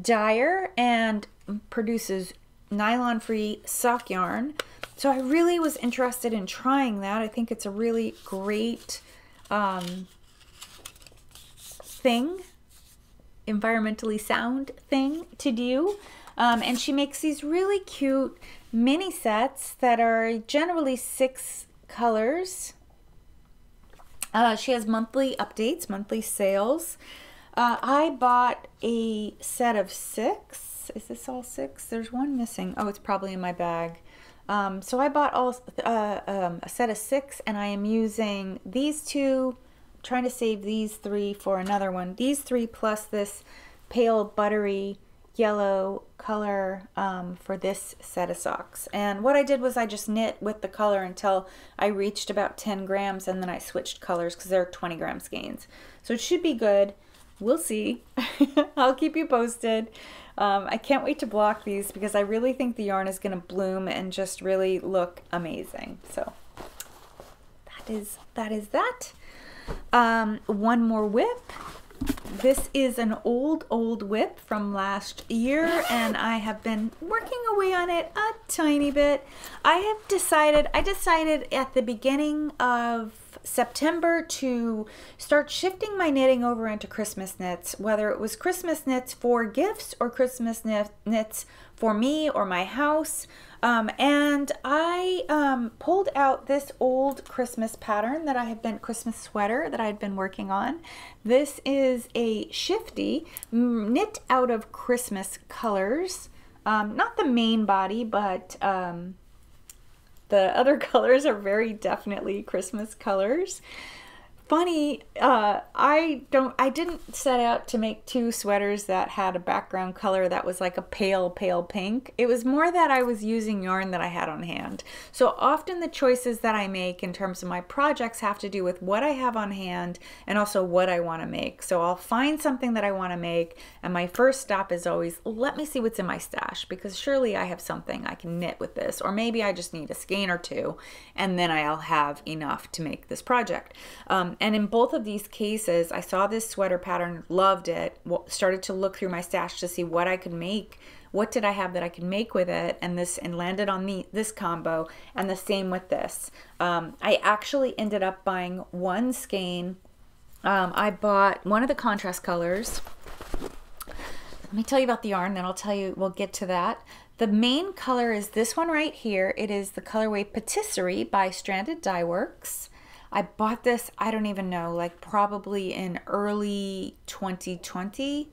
dyer and produces nylon-free sock yarn. So I really was interested in trying that. I think it's a really great um, thing, environmentally sound thing to do. Um, and she makes these really cute mini sets that are generally six colors. Uh, she has monthly updates, monthly sales. Uh, I bought a set of six. Is this all six? There's one missing. Oh, it's probably in my bag. Um, so I bought all uh, um, a set of six, and I am using these two, I'm trying to save these three for another one. These three plus this pale buttery yellow color um, for this set of socks. And what I did was I just knit with the color until I reached about ten grams, and then I switched colors because they're twenty grams gains. So it should be good. We'll see. I'll keep you posted. Um, I can't wait to block these because I really think the yarn is going to bloom and just really look amazing. So that is that. Is that. Um, one more whip. This is an old, old whip from last year, and I have been working away on it a tiny bit. I have decided, I decided at the beginning of September to start shifting my knitting over into Christmas knits, whether it was Christmas knits for gifts or Christmas knits for me or my house. Um, and I um, pulled out this old Christmas pattern that I had been, Christmas sweater that I had been working on. This is a shifty knit out of Christmas colors, um, not the main body, but um, the other colors are very definitely Christmas colors. Funny, uh, I don't, I didn't set out to make two sweaters that had a background color that was like a pale, pale pink. It was more that I was using yarn that I had on hand. So often the choices that I make in terms of my projects have to do with what I have on hand and also what I want to make. So I'll find something that I want to make, and my first stop is always, let me see what's in my stash, because surely I have something I can knit with this, or maybe I just need a skein or two, and then I'll have enough to make this project. Um, Um, and in both of these cases, I saw this sweater pattern, loved it, started to look through my stash to see what I could make, what did I have that I could make with it, and this, and landed on the, this combo, and the same with this. Um, I actually ended up buying one skein. Um, I bought one of the contrast colors. Let me tell you about the yarn, then I'll tell you, we'll get to that. The main color is this one right here. It is the colorway Patisserie by Stranded Dye Works. I bought this, I don't even know, like probably in early twenty twenty.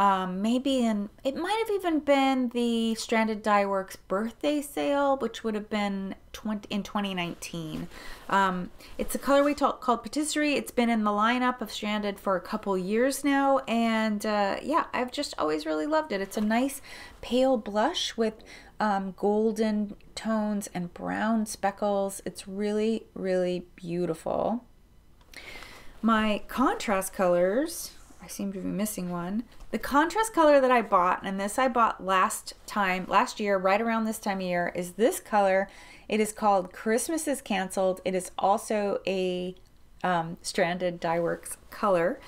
Um, maybe in, it might have even been the Stranded Dye Works birthday sale, which would have been twenty, in twenty nineteen. Um, it's a colorway called Patisserie. It's been in the lineup of Stranded for a couple years now. And uh, yeah, I've just always really loved it. It's a nice pale blush with Um, golden tones and brown speckles. It's really, really beautiful. My contrast colors, I seem to be missing one. The contrast color that I bought, and this I bought last time, last year, right around this time of year, is this color. It is called Christmas is Cancelled. It is also a um, Stranded Dye Works color.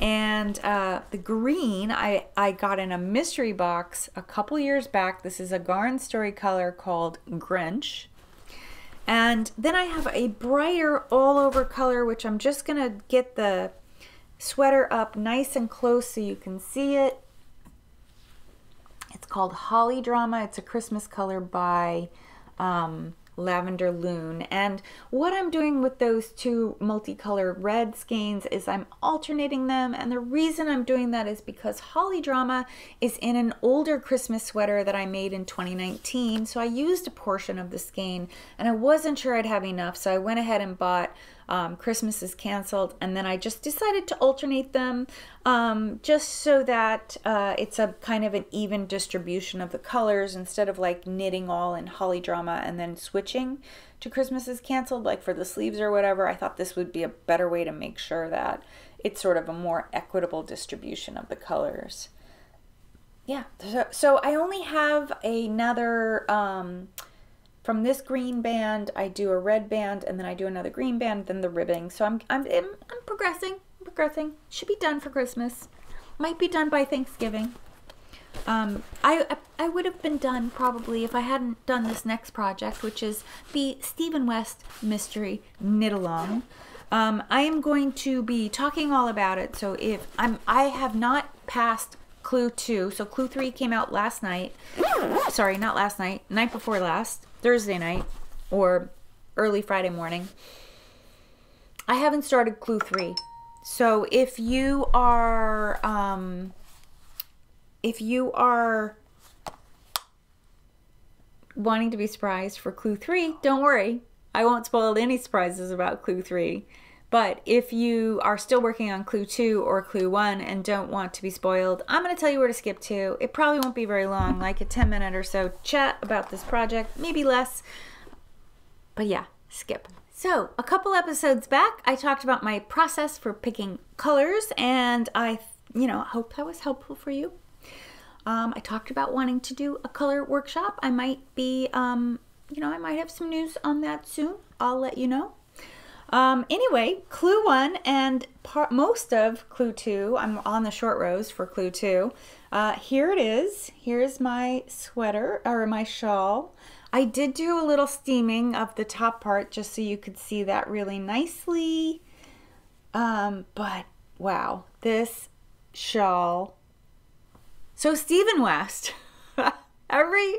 And uh, the green I, I got in a mystery box a couple years back. This is a Garn Story color called Grinch. And then I have a brighter all over color, which I'm just gonna get the sweater up nice and close so you can see it. It's called Holly Drama. It's a Christmas color by um, Lavender Lune. And what I'm doing with those two multicolor red skeins is I'm alternating them. And the reason I'm doing that is because Holly Drama is in an older Christmas sweater that I made in twenty nineteen. So I used a portion of the skein and I wasn't sure I'd have enough. So I went ahead and bought um, Christmas Is Canceled. And then I just decided to alternate them um, just so that uh, it's a kind of an even distribution of the colors instead of like knitting all in Holly Drama and then switching to Christmas Is Canceled, like for the sleeves or whatever. I thought this would be a better way to make sure that it's sort of a more equitable distribution of the colors. Yeah, so, so I only have another, um, from this green band, I do a red band, and then I do another green band, then the ribbing. So I'm, I'm, I'm, I'm progressing, I'm progressing. Should be done for Christmas. Might be done by Thanksgiving. Um, I, I would have been done probably if I hadn't done this next project, which is the Stephen West Mystery Knit Along. Um, I am going to be talking all about it. So if I'm, I have not passed clue two. So clue three came out last night. Sorry, not last night. Night before last, Thursday night or early Friday morning. I haven't started clue three. So if you are, um... If you are wanting to be surprised for clue three, don't worry. I won't spoil any surprises about clue three. But if you are still working on clue two or clue one and don't want to be spoiled, I'm going to tell you where to skip to. It probably won't be very long, like a ten minute or so chat about this project, maybe less. But yeah, skip. So a couple episodes back, I talked about my process for picking colors, and I, you know, hope that was helpful for you. Um, I talked about wanting to do a color workshop. I might be, um, you know, I might have some news on that soon. I'll let you know. Um, anyway, clue one and part, most of clue two, I'm on the short rows for clue two. Uh, here it is. Here's my sweater or my shawl. I did do a little steaming of the top part just so you could see that really nicely. Um, but wow, this shawl. So Stephen West, every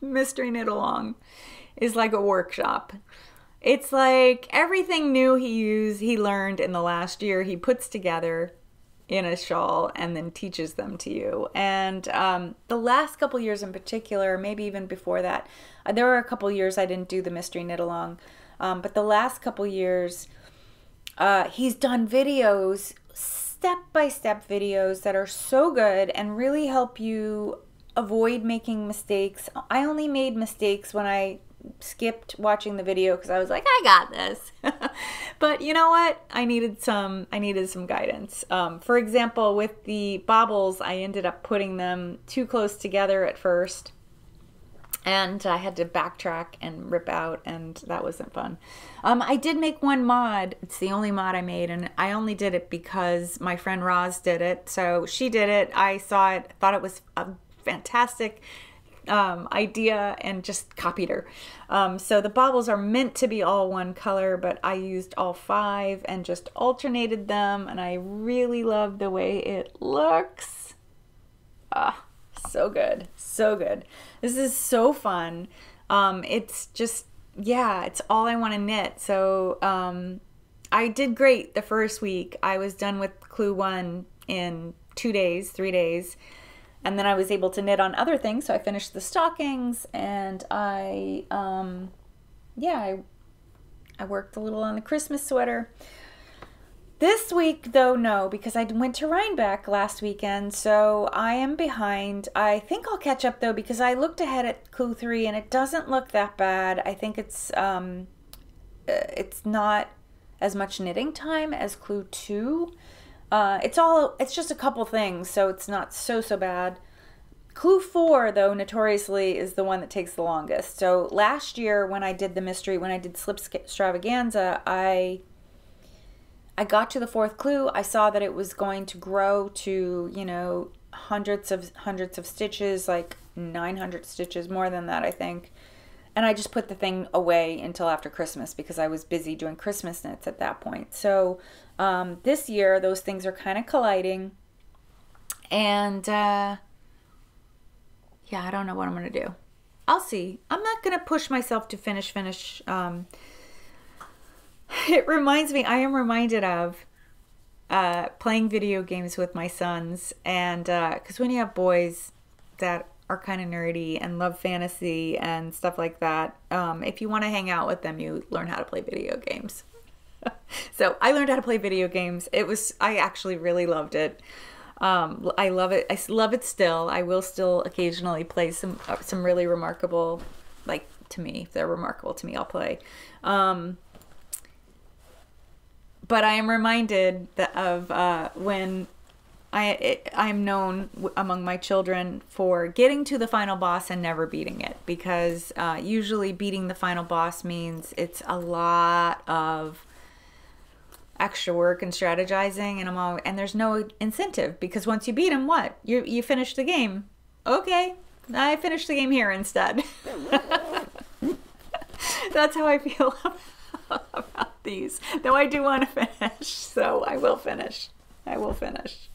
mystery knit along is like a workshop. It's like everything new he used, he learned in the last year, he puts together in a shawl and then teaches them to you. And um, the last couple years in particular, maybe even before that, there were a couple years I didn't do the mystery knit along, um, but the last couple years, uh, he's done videos, step-by-step videos that are so good and really help you avoid making mistakes. I only made mistakes when I skipped watching the video because I was like, I got this. But you know what? I needed some, I needed some guidance. Um, for example, with the bobbles, I ended up putting them too close together at first, and I had to backtrack and rip out, and that wasn't fun. Um, I did make one mod. It's the only mod I made, and I only did it because my friend Roz did it. So she did it. I saw it, thought it was a fantastic um, idea, and just copied her. Um, so the bobbles are meant to be all one color, but I used all five and just alternated them, and I really love the way it looks. Ah. So good. So good. This is so fun. Um, it's just, yeah, it's all I want to knit. So um, I did great the first week. I was done with clue one in two days, three days. And then I was able to knit on other things. So I finished the stockings, and I, um, yeah, I, I worked a little on the Christmas sweater. This week, though, no, because I went to Rhinebeck last weekend, so I am behind. I think I'll catch up, though, because I looked ahead at clue three, and it doesn't look that bad. I think it's um, it's not as much knitting time as clue two. Uh, it's all it's just a couple things, so it's not so, so bad. Clue four, though, notoriously is the one that takes the longest. So last year when I did the mystery, when I did Slip Stravaganza, I... I got to the fourth clue. I saw that it was going to grow to, you know, hundreds of hundreds of stitches, like nine hundred stitches, more than that, I think. And I just put the thing away until after Christmas because I was busy doing Christmas knits at that point. So um, this year, those things are kind of colliding. And uh, yeah, I don't know what I'm going to do. I'll see. I'm not going to push myself to finish, finish. Um, it reminds me, I am reminded of uh, playing video games with my sons. And because uh, when you have boys that are kind of nerdy and love fantasy and stuff like that, um, if you want to hang out with them, you learn how to play video games. So I learned how to play video games. It was, I actually really loved it. Um, I love it. I love it still. I will still occasionally play some, uh, some really remarkable, like to me, if they're remarkable to me, I'll play. Um, but I am reminded that of, uh, when I am known among my children for getting to the final boss and never beating it, because uh, usually beating the final boss means it's a lot of extra work and strategizing, and I'm all, and there's no incentive, because once you beat him, what? You you finish the game. Okay, I finished the game here instead. That's how I feel about these. Though I do want to finish, so I will finish. I will finish.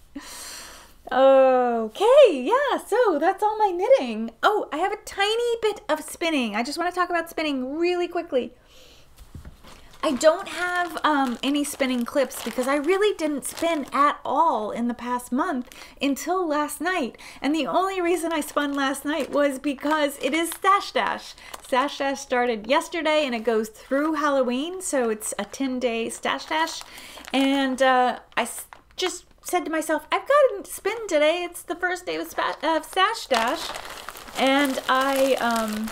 Okay, yeah, so that's all my knitting. Oh, I have a tiny bit of spinning. I just want to talk about spinning really quickly. I don't have um, any spinning clips because I really didn't spin at all in the past month until last night. And the only reason I spun last night was because it is Stash Dash. Stash Dash started yesterday and it goes through Halloween. So it's a ten day Stash Dash. And uh, I just said to myself, I've got to spin today. It's the first day of Stash Dash. And I um,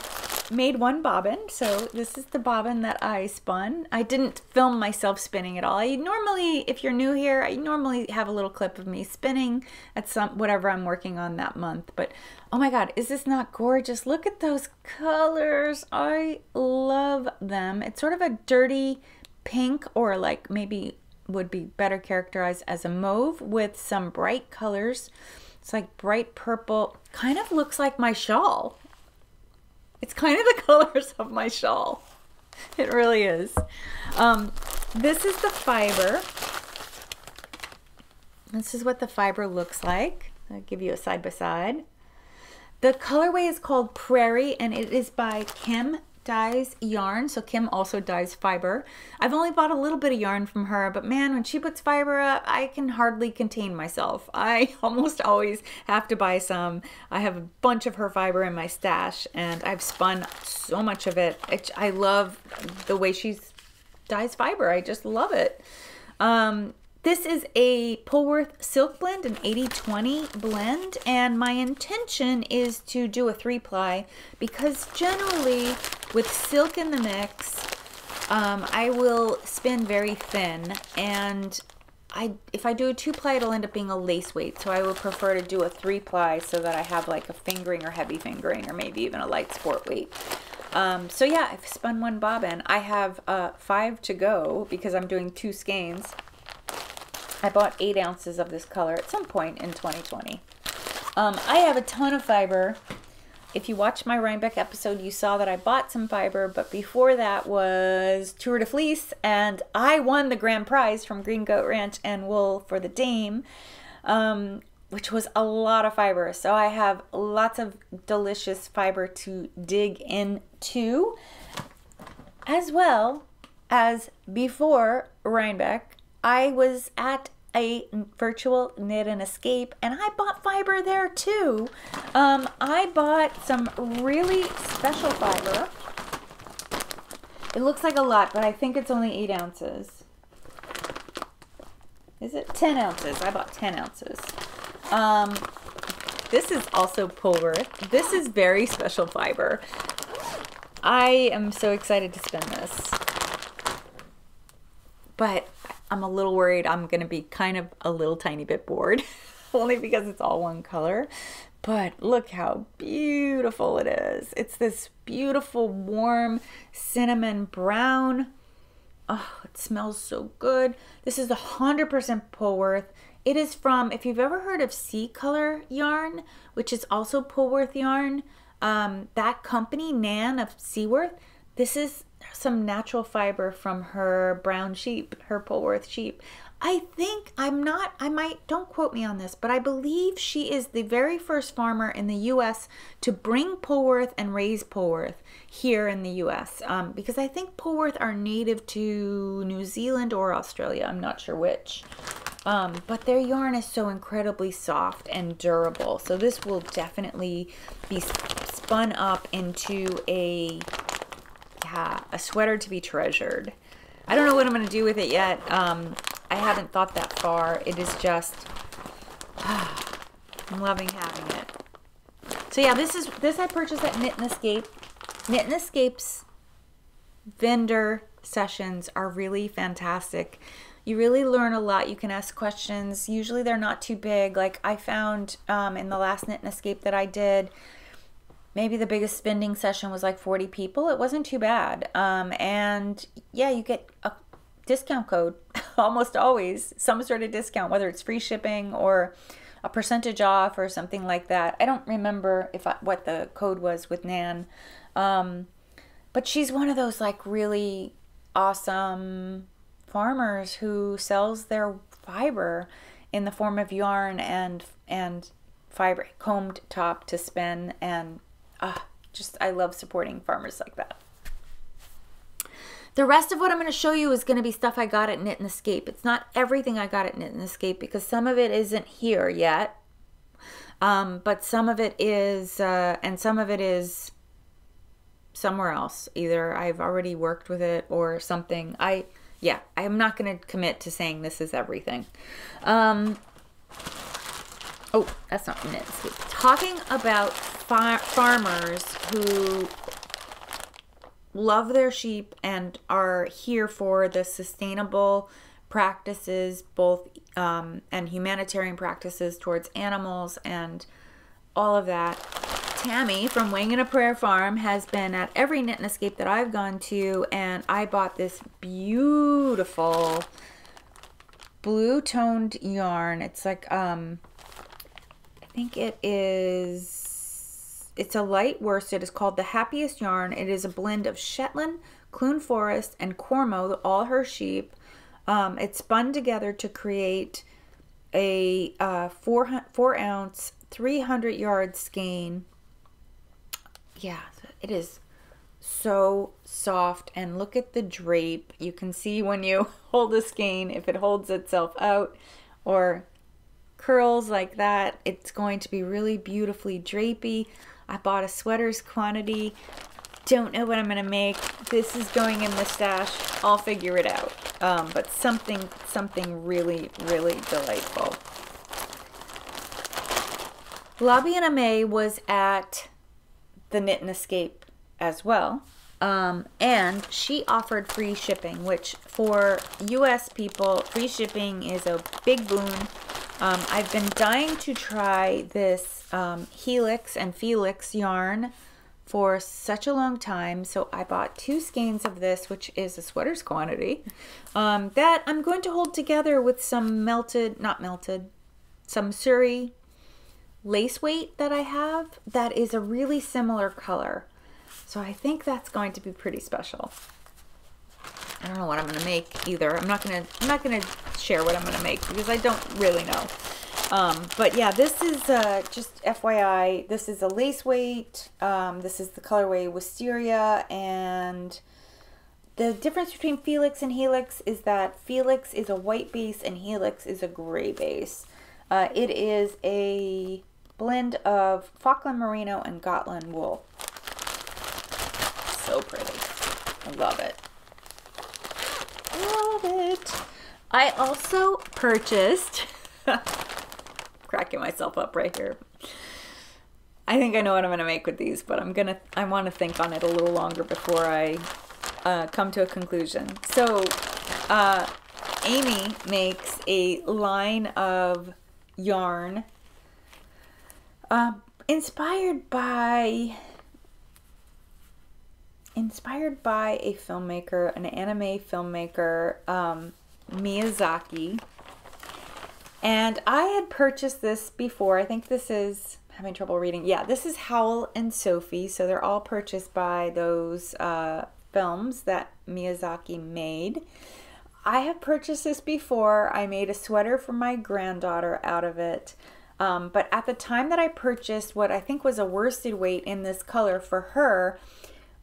made one bobbin. So this is the bobbin that I spun. I didn't film myself spinning at all. I normally, if you're new here, I normally have a little clip of me spinning at some, whatever I'm working on that month. But oh my God, is this not gorgeous? Look at those colors. I love them. It's sort of a dirty pink, or like maybe would be better characterized as a mauve with some bright colors. It's like bright purple, kind of looks like my shawl. It's kind of the colors of my shawl. It really is. Um, this is the fiber. This is what the fiber looks like. I'll give you a side by side. The colorway is called Prairie and it is by Kim Dyes Yarn. So Kim also dyes fiber. I've only bought a little bit of yarn from her, but man, when she puts fiber up, I can hardly contain myself. I almost always have to buy some. I have a bunch of her fiber in my stash and I've spun so much of it. it I love the way she dyes fiber. I just love it. Um, this is a Polworth silk blend, an eighty twenty blend, and my intention is to do a three ply because generally with silk in the mix, um, I will spin very thin, and I if I do a two ply, it'll end up being a lace weight, so I would prefer to do a three ply so that I have like a fingering or heavy fingering or maybe even a light sport weight. Um, so yeah, I've spun one bobbin. I have uh, five to go because I'm doing two skeins. I bought eight ounces of this color at some point in twenty twenty. Um, I have a ton of fiber. If you watched my Rhinebeck episode, you saw that I bought some fiber, but before that was Tour de Fleece, and I won the grand prize from Green Goat Ranch and Wool for the Dame, um, which was a lot of fiber. So I have lots of delicious fiber to dig into, as well as before Rhinebeck, I was at a virtual Knit and Escape and I bought fiber there too. Um, I bought some really special fiber. It looks like a lot, but I think it's only eight ounces. Is it ten ounces? I bought ten ounces. Um, this is also Polworth. This is very special fiber. I am so excited to spin this, but I'm a little worried I'm going to be kind of a little tiny bit bored only because it's all one color, but look how beautiful it is. It's this beautiful warm cinnamon brown Oh, it smells so good. This is one hundred percent Polworth. It is from, if you've ever heard of Sea Color yarn, which is also Polworth yarn, um, that company, Nan of Seaworth, this is some natural fiber from her brown sheep, her Polworth sheep. I think, I'm not, I might, don't quote me on this, but I believe she is the very first farmer in the U S to bring Polworth and raise Polworth here in the U S Um, because I think Polworth are native to New Zealand or Australia, I'm not sure which. Um, but their yarn is so incredibly soft and durable. So this will definitely be spun up into a, yeah, a sweater to be treasured. I don't know what I'm going to do with it yet. Um, I haven't thought that far. It is just, ah, I'm loving having it. So yeah, this is this I purchased at Knit and Escape. Knit and Escape's vendor sessions are really fantastic. You really learn a lot. You can ask questions. Usually they're not too big. Like I found um, in the last Knit and Escape that I did, maybe the biggest spending session was like forty people. It wasn't too bad. Um, and yeah, you get a discount code almost always, some sort of discount, whether it's free shipping or a percentage off or something like that. I don't remember if I, what the code was with Nan. Um, but she's one of those like really awesome farmers who sells their fiber in the form of yarn and, and fiber combed top to spin, and Uh, just, I love supporting farmers like that. The rest of what I'm going to show you is going to be stuff I got at Knit and Escape. It's not everything I got at Knit and Escape because some of it isn't here yet. Um, but some of it is, uh, and some of it is somewhere else. Either I've already worked with it or something. I, yeah, I am not going to commit to saying this is everything. Um, oh, that's not Knit and Escape. Talking about Far farmers who love their sheep and are here for the sustainable practices, both um, and humanitarian practices towards animals and all of that. Tammy from Wing and a Prayer Farm has been at every Knit and Escape that I've gone to, and I bought this beautiful blue toned yarn. It's like um, I think it is. It's a light worsted. It's called The Happiest Yarn. It is a blend of Shetland, Clune Forest, and Cormo, all her sheep. Um, it's spun together to create a uh, four, four ounce, three hundred yard skein. Yeah, it is so soft. And look at the drape. You can see when you hold the skein, if it holds itself out or curls like that, it's going to be really beautifully drapey. I bought a sweater's quantity. Don't know what I'm going to make. This is going in the stash. I'll figure it out. Um, but something, something really, really delightful. Lobby and Amay was at the Knit and Escape as well. Um, and she offered free shipping, which for U S people, free shipping is a big boon. Um, I've been dying to try this um, Helix and Felix yarn for such a long time, so I bought two skeins of this, which is a sweater's quantity, um, that I'm going to hold together with some melted, not melted, some Surrey lace weight that I have that is a really similar color. So I think that's going to be pretty special. I don't know what I'm going to make either. I'm not going to, I'm not going to share what I'm going to make because I don't really know. Um, but yeah, this is uh, just F Y I. This is a lace weight. Um, this is the colorway Wisteria. And the difference between Felix and Helix is that Felix is a white base and Helix is a gray base. Uh, it is a blend of Falkland Merino and Gotland wool. So pretty. I love it. Love it. I also purchased, cracking myself up right here. I think I know what I'm going to make with these, but I'm going to, I want to think on it a little longer before I uh, come to a conclusion. So uh, Amy makes a line of yarn uh, inspired by inspired by a filmmaker, an anime filmmaker, um, Miyazaki. And I had purchased this before. I think this is, I'm having trouble reading. Yeah, this is Howl and Sophie. So they're all purchased by those uh, films that Miyazaki made. I have purchased this before. I made a sweater for my granddaughter out of it. Um, but at the time that I purchased what I think was a worsted weight in this color for her,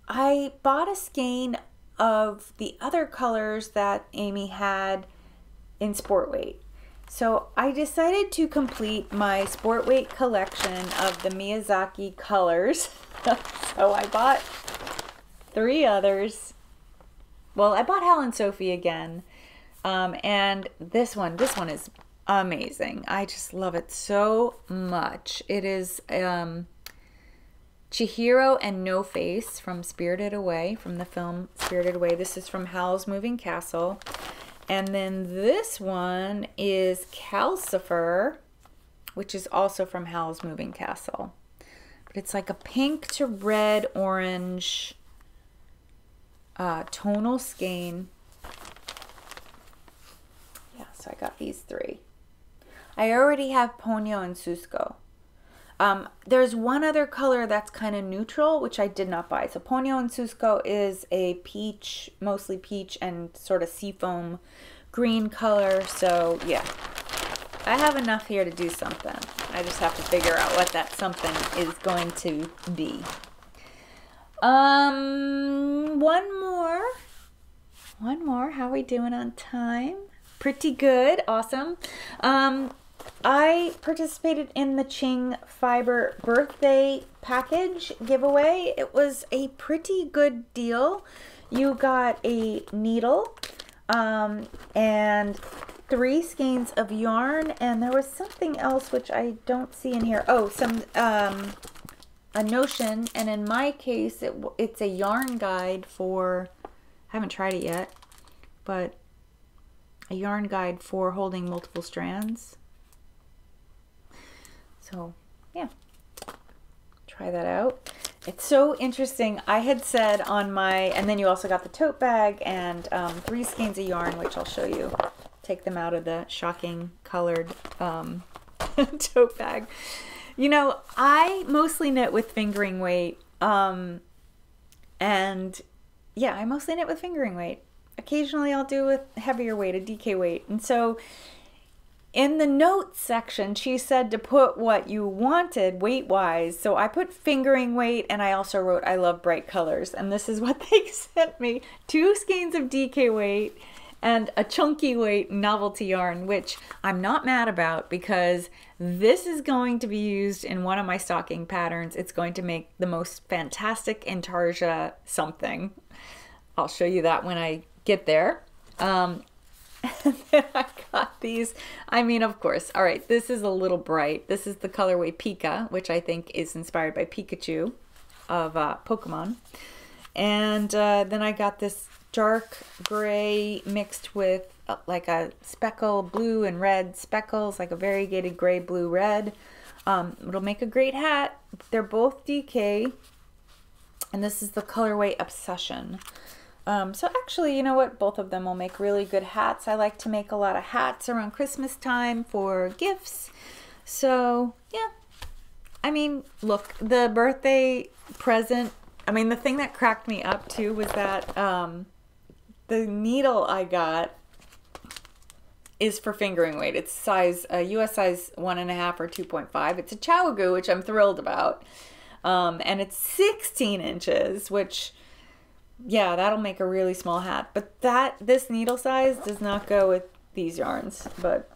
I bought a skein of the other colors that Amy had in sport weight. So I decided to complete my sport weight collection of the Miyazaki colors. So I bought three others. Well, I bought Hal and Sophie again. Um, and this one, this one is amazing. I just love it so much. It is um, Chihiro and No Face from Spirited Away, from the film Spirited Away. This is from Howl's Moving Castle. And then this one is Calcifer, which is also from Howl's Moving Castle. But it's like a pink to red orange uh, tonal skein. Yeah, so I got these three. I already have Ponyo and Susko. Um, there's one other color that's kind of neutral, which I did not buy. So Ponyo and Susko is a peach, mostly peach and sort of seafoam green color. So yeah, I have enough here to do something. I just have to figure out what that something is going to be. Um, one more, one more. How are we doing on time? Pretty good. Awesome. Um, I participated in the Ching Fiber birthday package giveaway. It was a pretty good deal. You got a needle um, and three skeins of yarn, and there was something else which I don't see in here. Oh, some um, a notion, and in my case, it, it's a yarn guide for, I haven't tried it yet, but a yarn guide for holding multiple strands. So yeah, try that out. It's so interesting. I had said on my, and then you also got the tote bag and um, three skeins of yarn, which I'll show you. Take them out of the shocking colored um, tote bag. You know, I mostly knit with fingering weight. Um, and yeah, I mostly knit with fingering weight. Occasionally I'll do with heavier weight, a D K weight. And so in the notes section, she said to put what you wanted weight-wise. So I put fingering weight, and I also wrote, I love bright colors. And this is what they sent me. Two skeins of D K weight and a chunky weight novelty yarn, which I'm not mad about because this is going to be used in one of my stocking patterns. It's going to make the most fantastic intarsia something. I'll show you that when I get there. Um, And then I got these. I mean, of course. All right, this is a little bright. This is the colorway Pika, which I think is inspired by Pikachu of uh, Pokemon. And uh, then I got this dark gray mixed with uh, like a speckle blue and red speckles, like a variegated gray, blue, red. Um, it'll make a great hat. They're both D K. And this is the colorway Obsession. Um, so actually, you know what? Both of them will make really good hats. I like to make a lot of hats around Christmas time for gifts. So yeah, I mean, look, the birthday present, I mean, the thing that cracked me up too was that um, the needle I got is for fingering weight. It's size, a uh, U S size one and a half or two point five. It's a Chawagu, which I'm thrilled about. Um, and it's sixteen inches, which, yeah, that'll make a really small hat, but that this needle size does not go with these yarns, but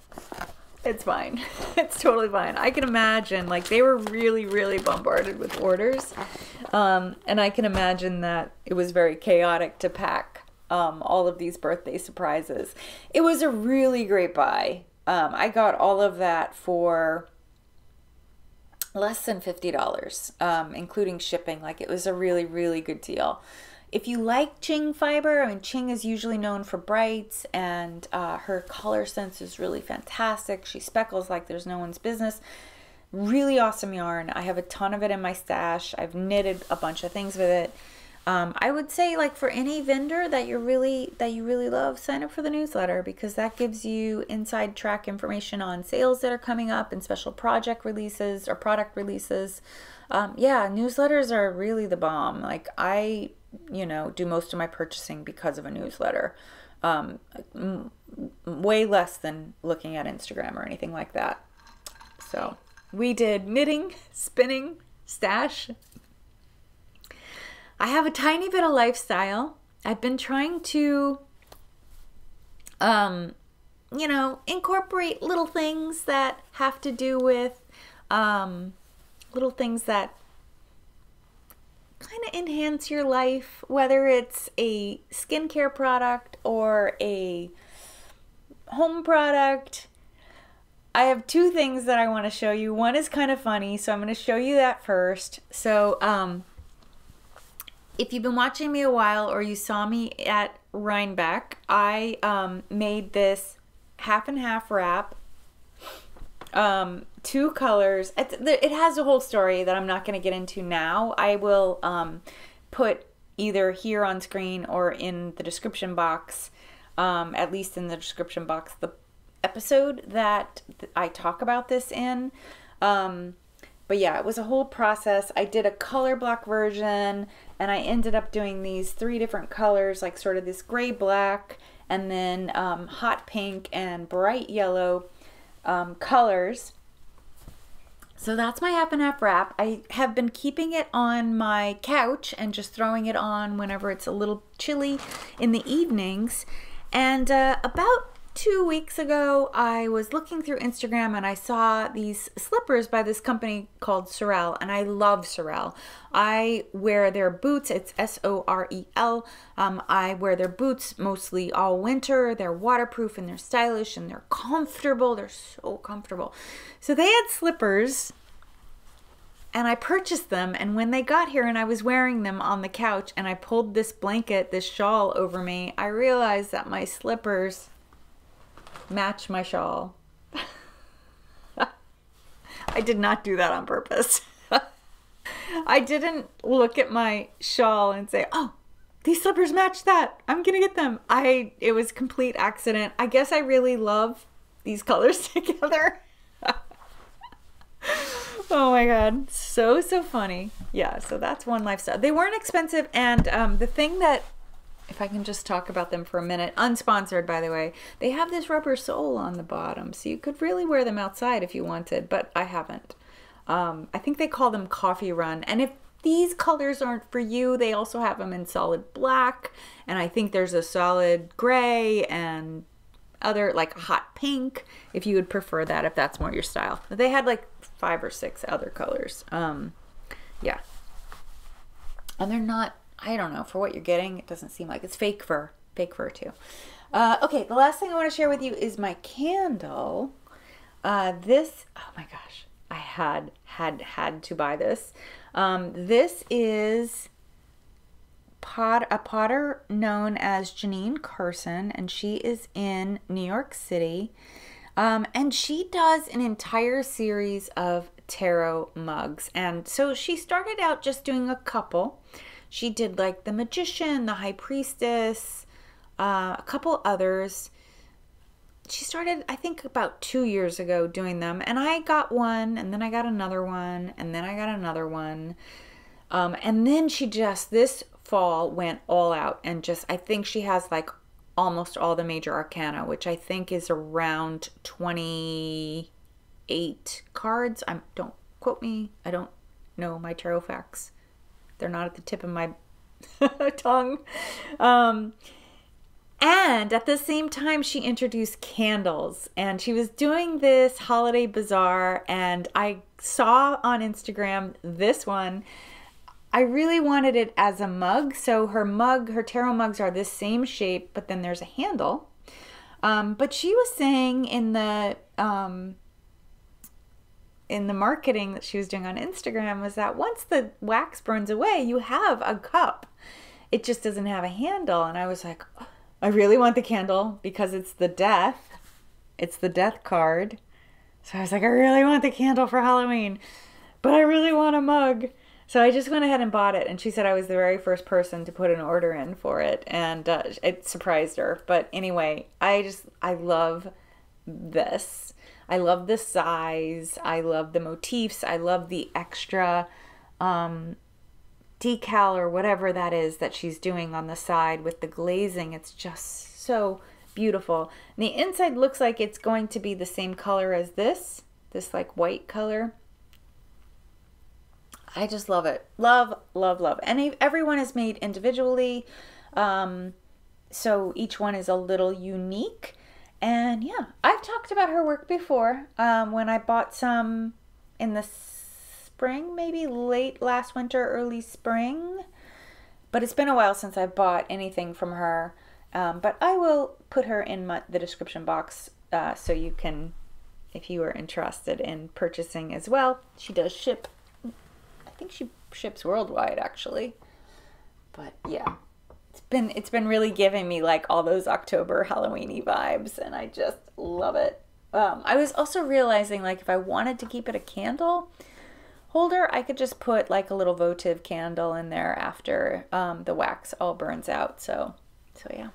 it's fine. It's totally fine. I can imagine, like, they were really, really bombarded with orders, um, and I can imagine that it was very chaotic to pack um, all of these birthday surprises. It was a really great buy. Um, I got all of that for less than fifty dollars, um, including shipping. Like, it was a really, really good deal. If you like Ching Fiber, I mean, Ching is usually known for brights, and uh, her color sense is really fantastic. She speckles like there's no one's business. Really awesome yarn. I have a ton of it in my stash. I've knitted a bunch of things with it. Um, I would say, like, for any vendor that you're really that you really love, sign up for the newsletter, because that gives you inside track information on sales that are coming up and special project releases or product releases. Um, yeah, newsletters are really the bomb. Like, I, you know, do most of my purchasing because of a newsletter. Um, way less than looking at Instagram or anything like that. So we did knitting, spinning, stash. I have a tiny bit of lifestyle. I've been trying to, um, you know, incorporate little things that have to do with, um, little things that kind of enhance your life, whether it's a skincare product or a home product. I have two things that I want to show you. One is kind of funny, so I'm going to show you that first. So, um, if you've been watching me a while or you saw me at Rhinebeck, I um, made this half and half wrap, um, two colors. It's, it has a whole story that I'm not going to get into now. I will um, put either here on screen or in the description box, um, at least in the description box, the episode that I talk about this in. Um, But yeah, it was a whole process. I did a color block version, and I ended up doing these three different colors, like sort of this gray black, and then um, hot pink and bright yellow um, colors. So that's my half and half wrap. I have been keeping it on my couch and just throwing it on whenever it's a little chilly in the evenings. And uh, about two weeks ago, I was looking through Instagram and I saw these slippers by this company called Sorel, and I love Sorel. I wear their boots. It's S O R E L. Um, I wear their boots mostly all winter. They're waterproof and they're stylish and they're comfortable. They're so comfortable. So they had slippers, and I purchased them, and when they got here and I was wearing them on the couch and I pulled this blanket, this shawl over me, I realized that my slippers match my shawl. I did not do that on purpose. I didn't look at my shawl and say, oh, these slippers match that, I'm gonna get them. I it was complete accident. I guess I really love these colors together. Oh my god, so so funny. Yeah, so that's one lifestyle. They weren't expensive, and um, the thing that, if I can just talk about them for a minute, unsponsored by the way, they have this rubber sole on the bottom, so you could really wear them outside if you wanted, but I haven't. Um, I think they call them Coffee Run, and if these colors aren't for you, they also have them in solid black, and I think there's a solid gray and other, like, hot pink, if you would prefer that, if that's more your style. But they had like five or six other colors. Um, yeah. And they're not, I don't know, for what you're getting, it doesn't seem like it's fake fur, fake fur too. Uh, okay, the last thing I want to share with you is my candle. Uh, this, oh my gosh, I had, had, had to buy this. Um, this is pot, a potter known as Janine Carson, and she is in New York City. Um, and she does an entire series of tarot mugs. And so she started out just doing a couple. She did like the Magician, the High Priestess, uh, a couple others. She started, I think, about two years ago doing them. And I got one, and then I got another one, and then I got another one. Um, and then she just, this fall, went all out. And just, I think she has like almost all the major arcana, which I think is around twenty-eight cards. I'm, don't quote me. I don't know my tarot facts. They're not at the tip of my tongue. Um, and at the same time, she introduced candles. And she was doing this holiday bazaar. And I saw on Instagram this one. I really wanted it as a mug. So her mug, her tarot mugs are this same shape, but then there's a handle. Um, but she was saying in the... Um, in the marketing that she was doing on Instagram was that once the wax burns away, you have a cup. It just doesn't have a handle. And I was like, oh, I really want the candle because it's the death. It's the death card. So I was like, I really want the candle for Halloween, but I really want a mug. So I just went ahead and bought it, and she said I was the very first person to put an order in for it, and uh, it surprised her. But anyway, I just, I love this. I love the size. I love the motifs. I love the extra um, decal or whatever that is that she's doing on the side with the glazing. It's just so beautiful. And the inside looks like it's going to be the same color as this, this like white color. I just love it. Love, love, love. And everyone is made individually. Um, so each one is a little unique. And yeah, I've talked about her work before um, when I bought some in the spring, maybe late last winter, early spring. But it's been a while since I bought anything from her. Um, but I will put her in my, the description box uh, so you can, if you are interested in purchasing as well. She does ship. I think she ships worldwide actually, but yeah, it's been it's been really giving me like all those October Halloween-y vibes, and I just love it. um I was also realizing, like, if I wanted to keep it a candle holder, I could just put like a little votive candle in there after um the wax all burns out. So so yeah.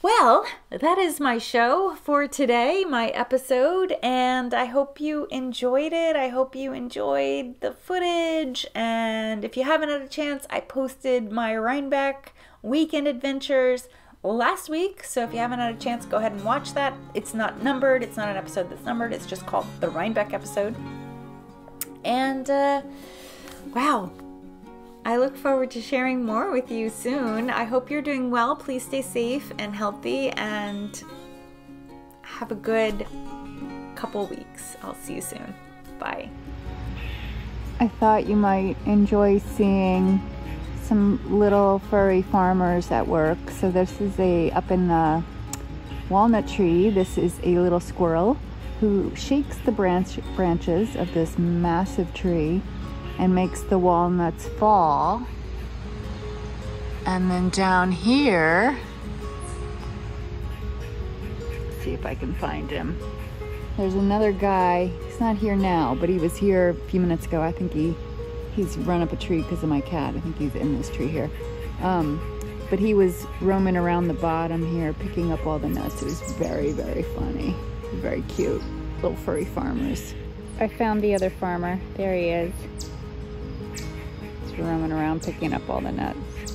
Well, that is my show for today, my episode, and I hope you enjoyed it. I hope you enjoyed the footage, and if you haven't had a chance, I posted my Rhinebeck weekend adventures last week, so if you haven't had a chance, go ahead and watch that. It's not numbered. It's not an episode that's numbered. It's just called the Rhinebeck episode, and uh, wow. I look forward to sharing more with you soon. I hope you're doing well. Please stay safe and healthy and have a good couple weeks. I'll see you soon. Bye. I thought you might enjoy seeing some little furry farmers at work. So this is a, up in the walnut tree, this is a little squirrel who shakes the branch, branches of this massive tree and makes the walnuts fall. And then down here, let's see if I can find him. There's another guy, he's not here now, but he was here a few minutes ago. I think he, he's run up a tree because of my cat. I think he's in this tree here. Um, but he was roaming around the bottom here, picking up all the nuts. It was very, very funny, very cute, little furry farmers. I found the other farmer, there he is. Roaming around picking up all the nuts.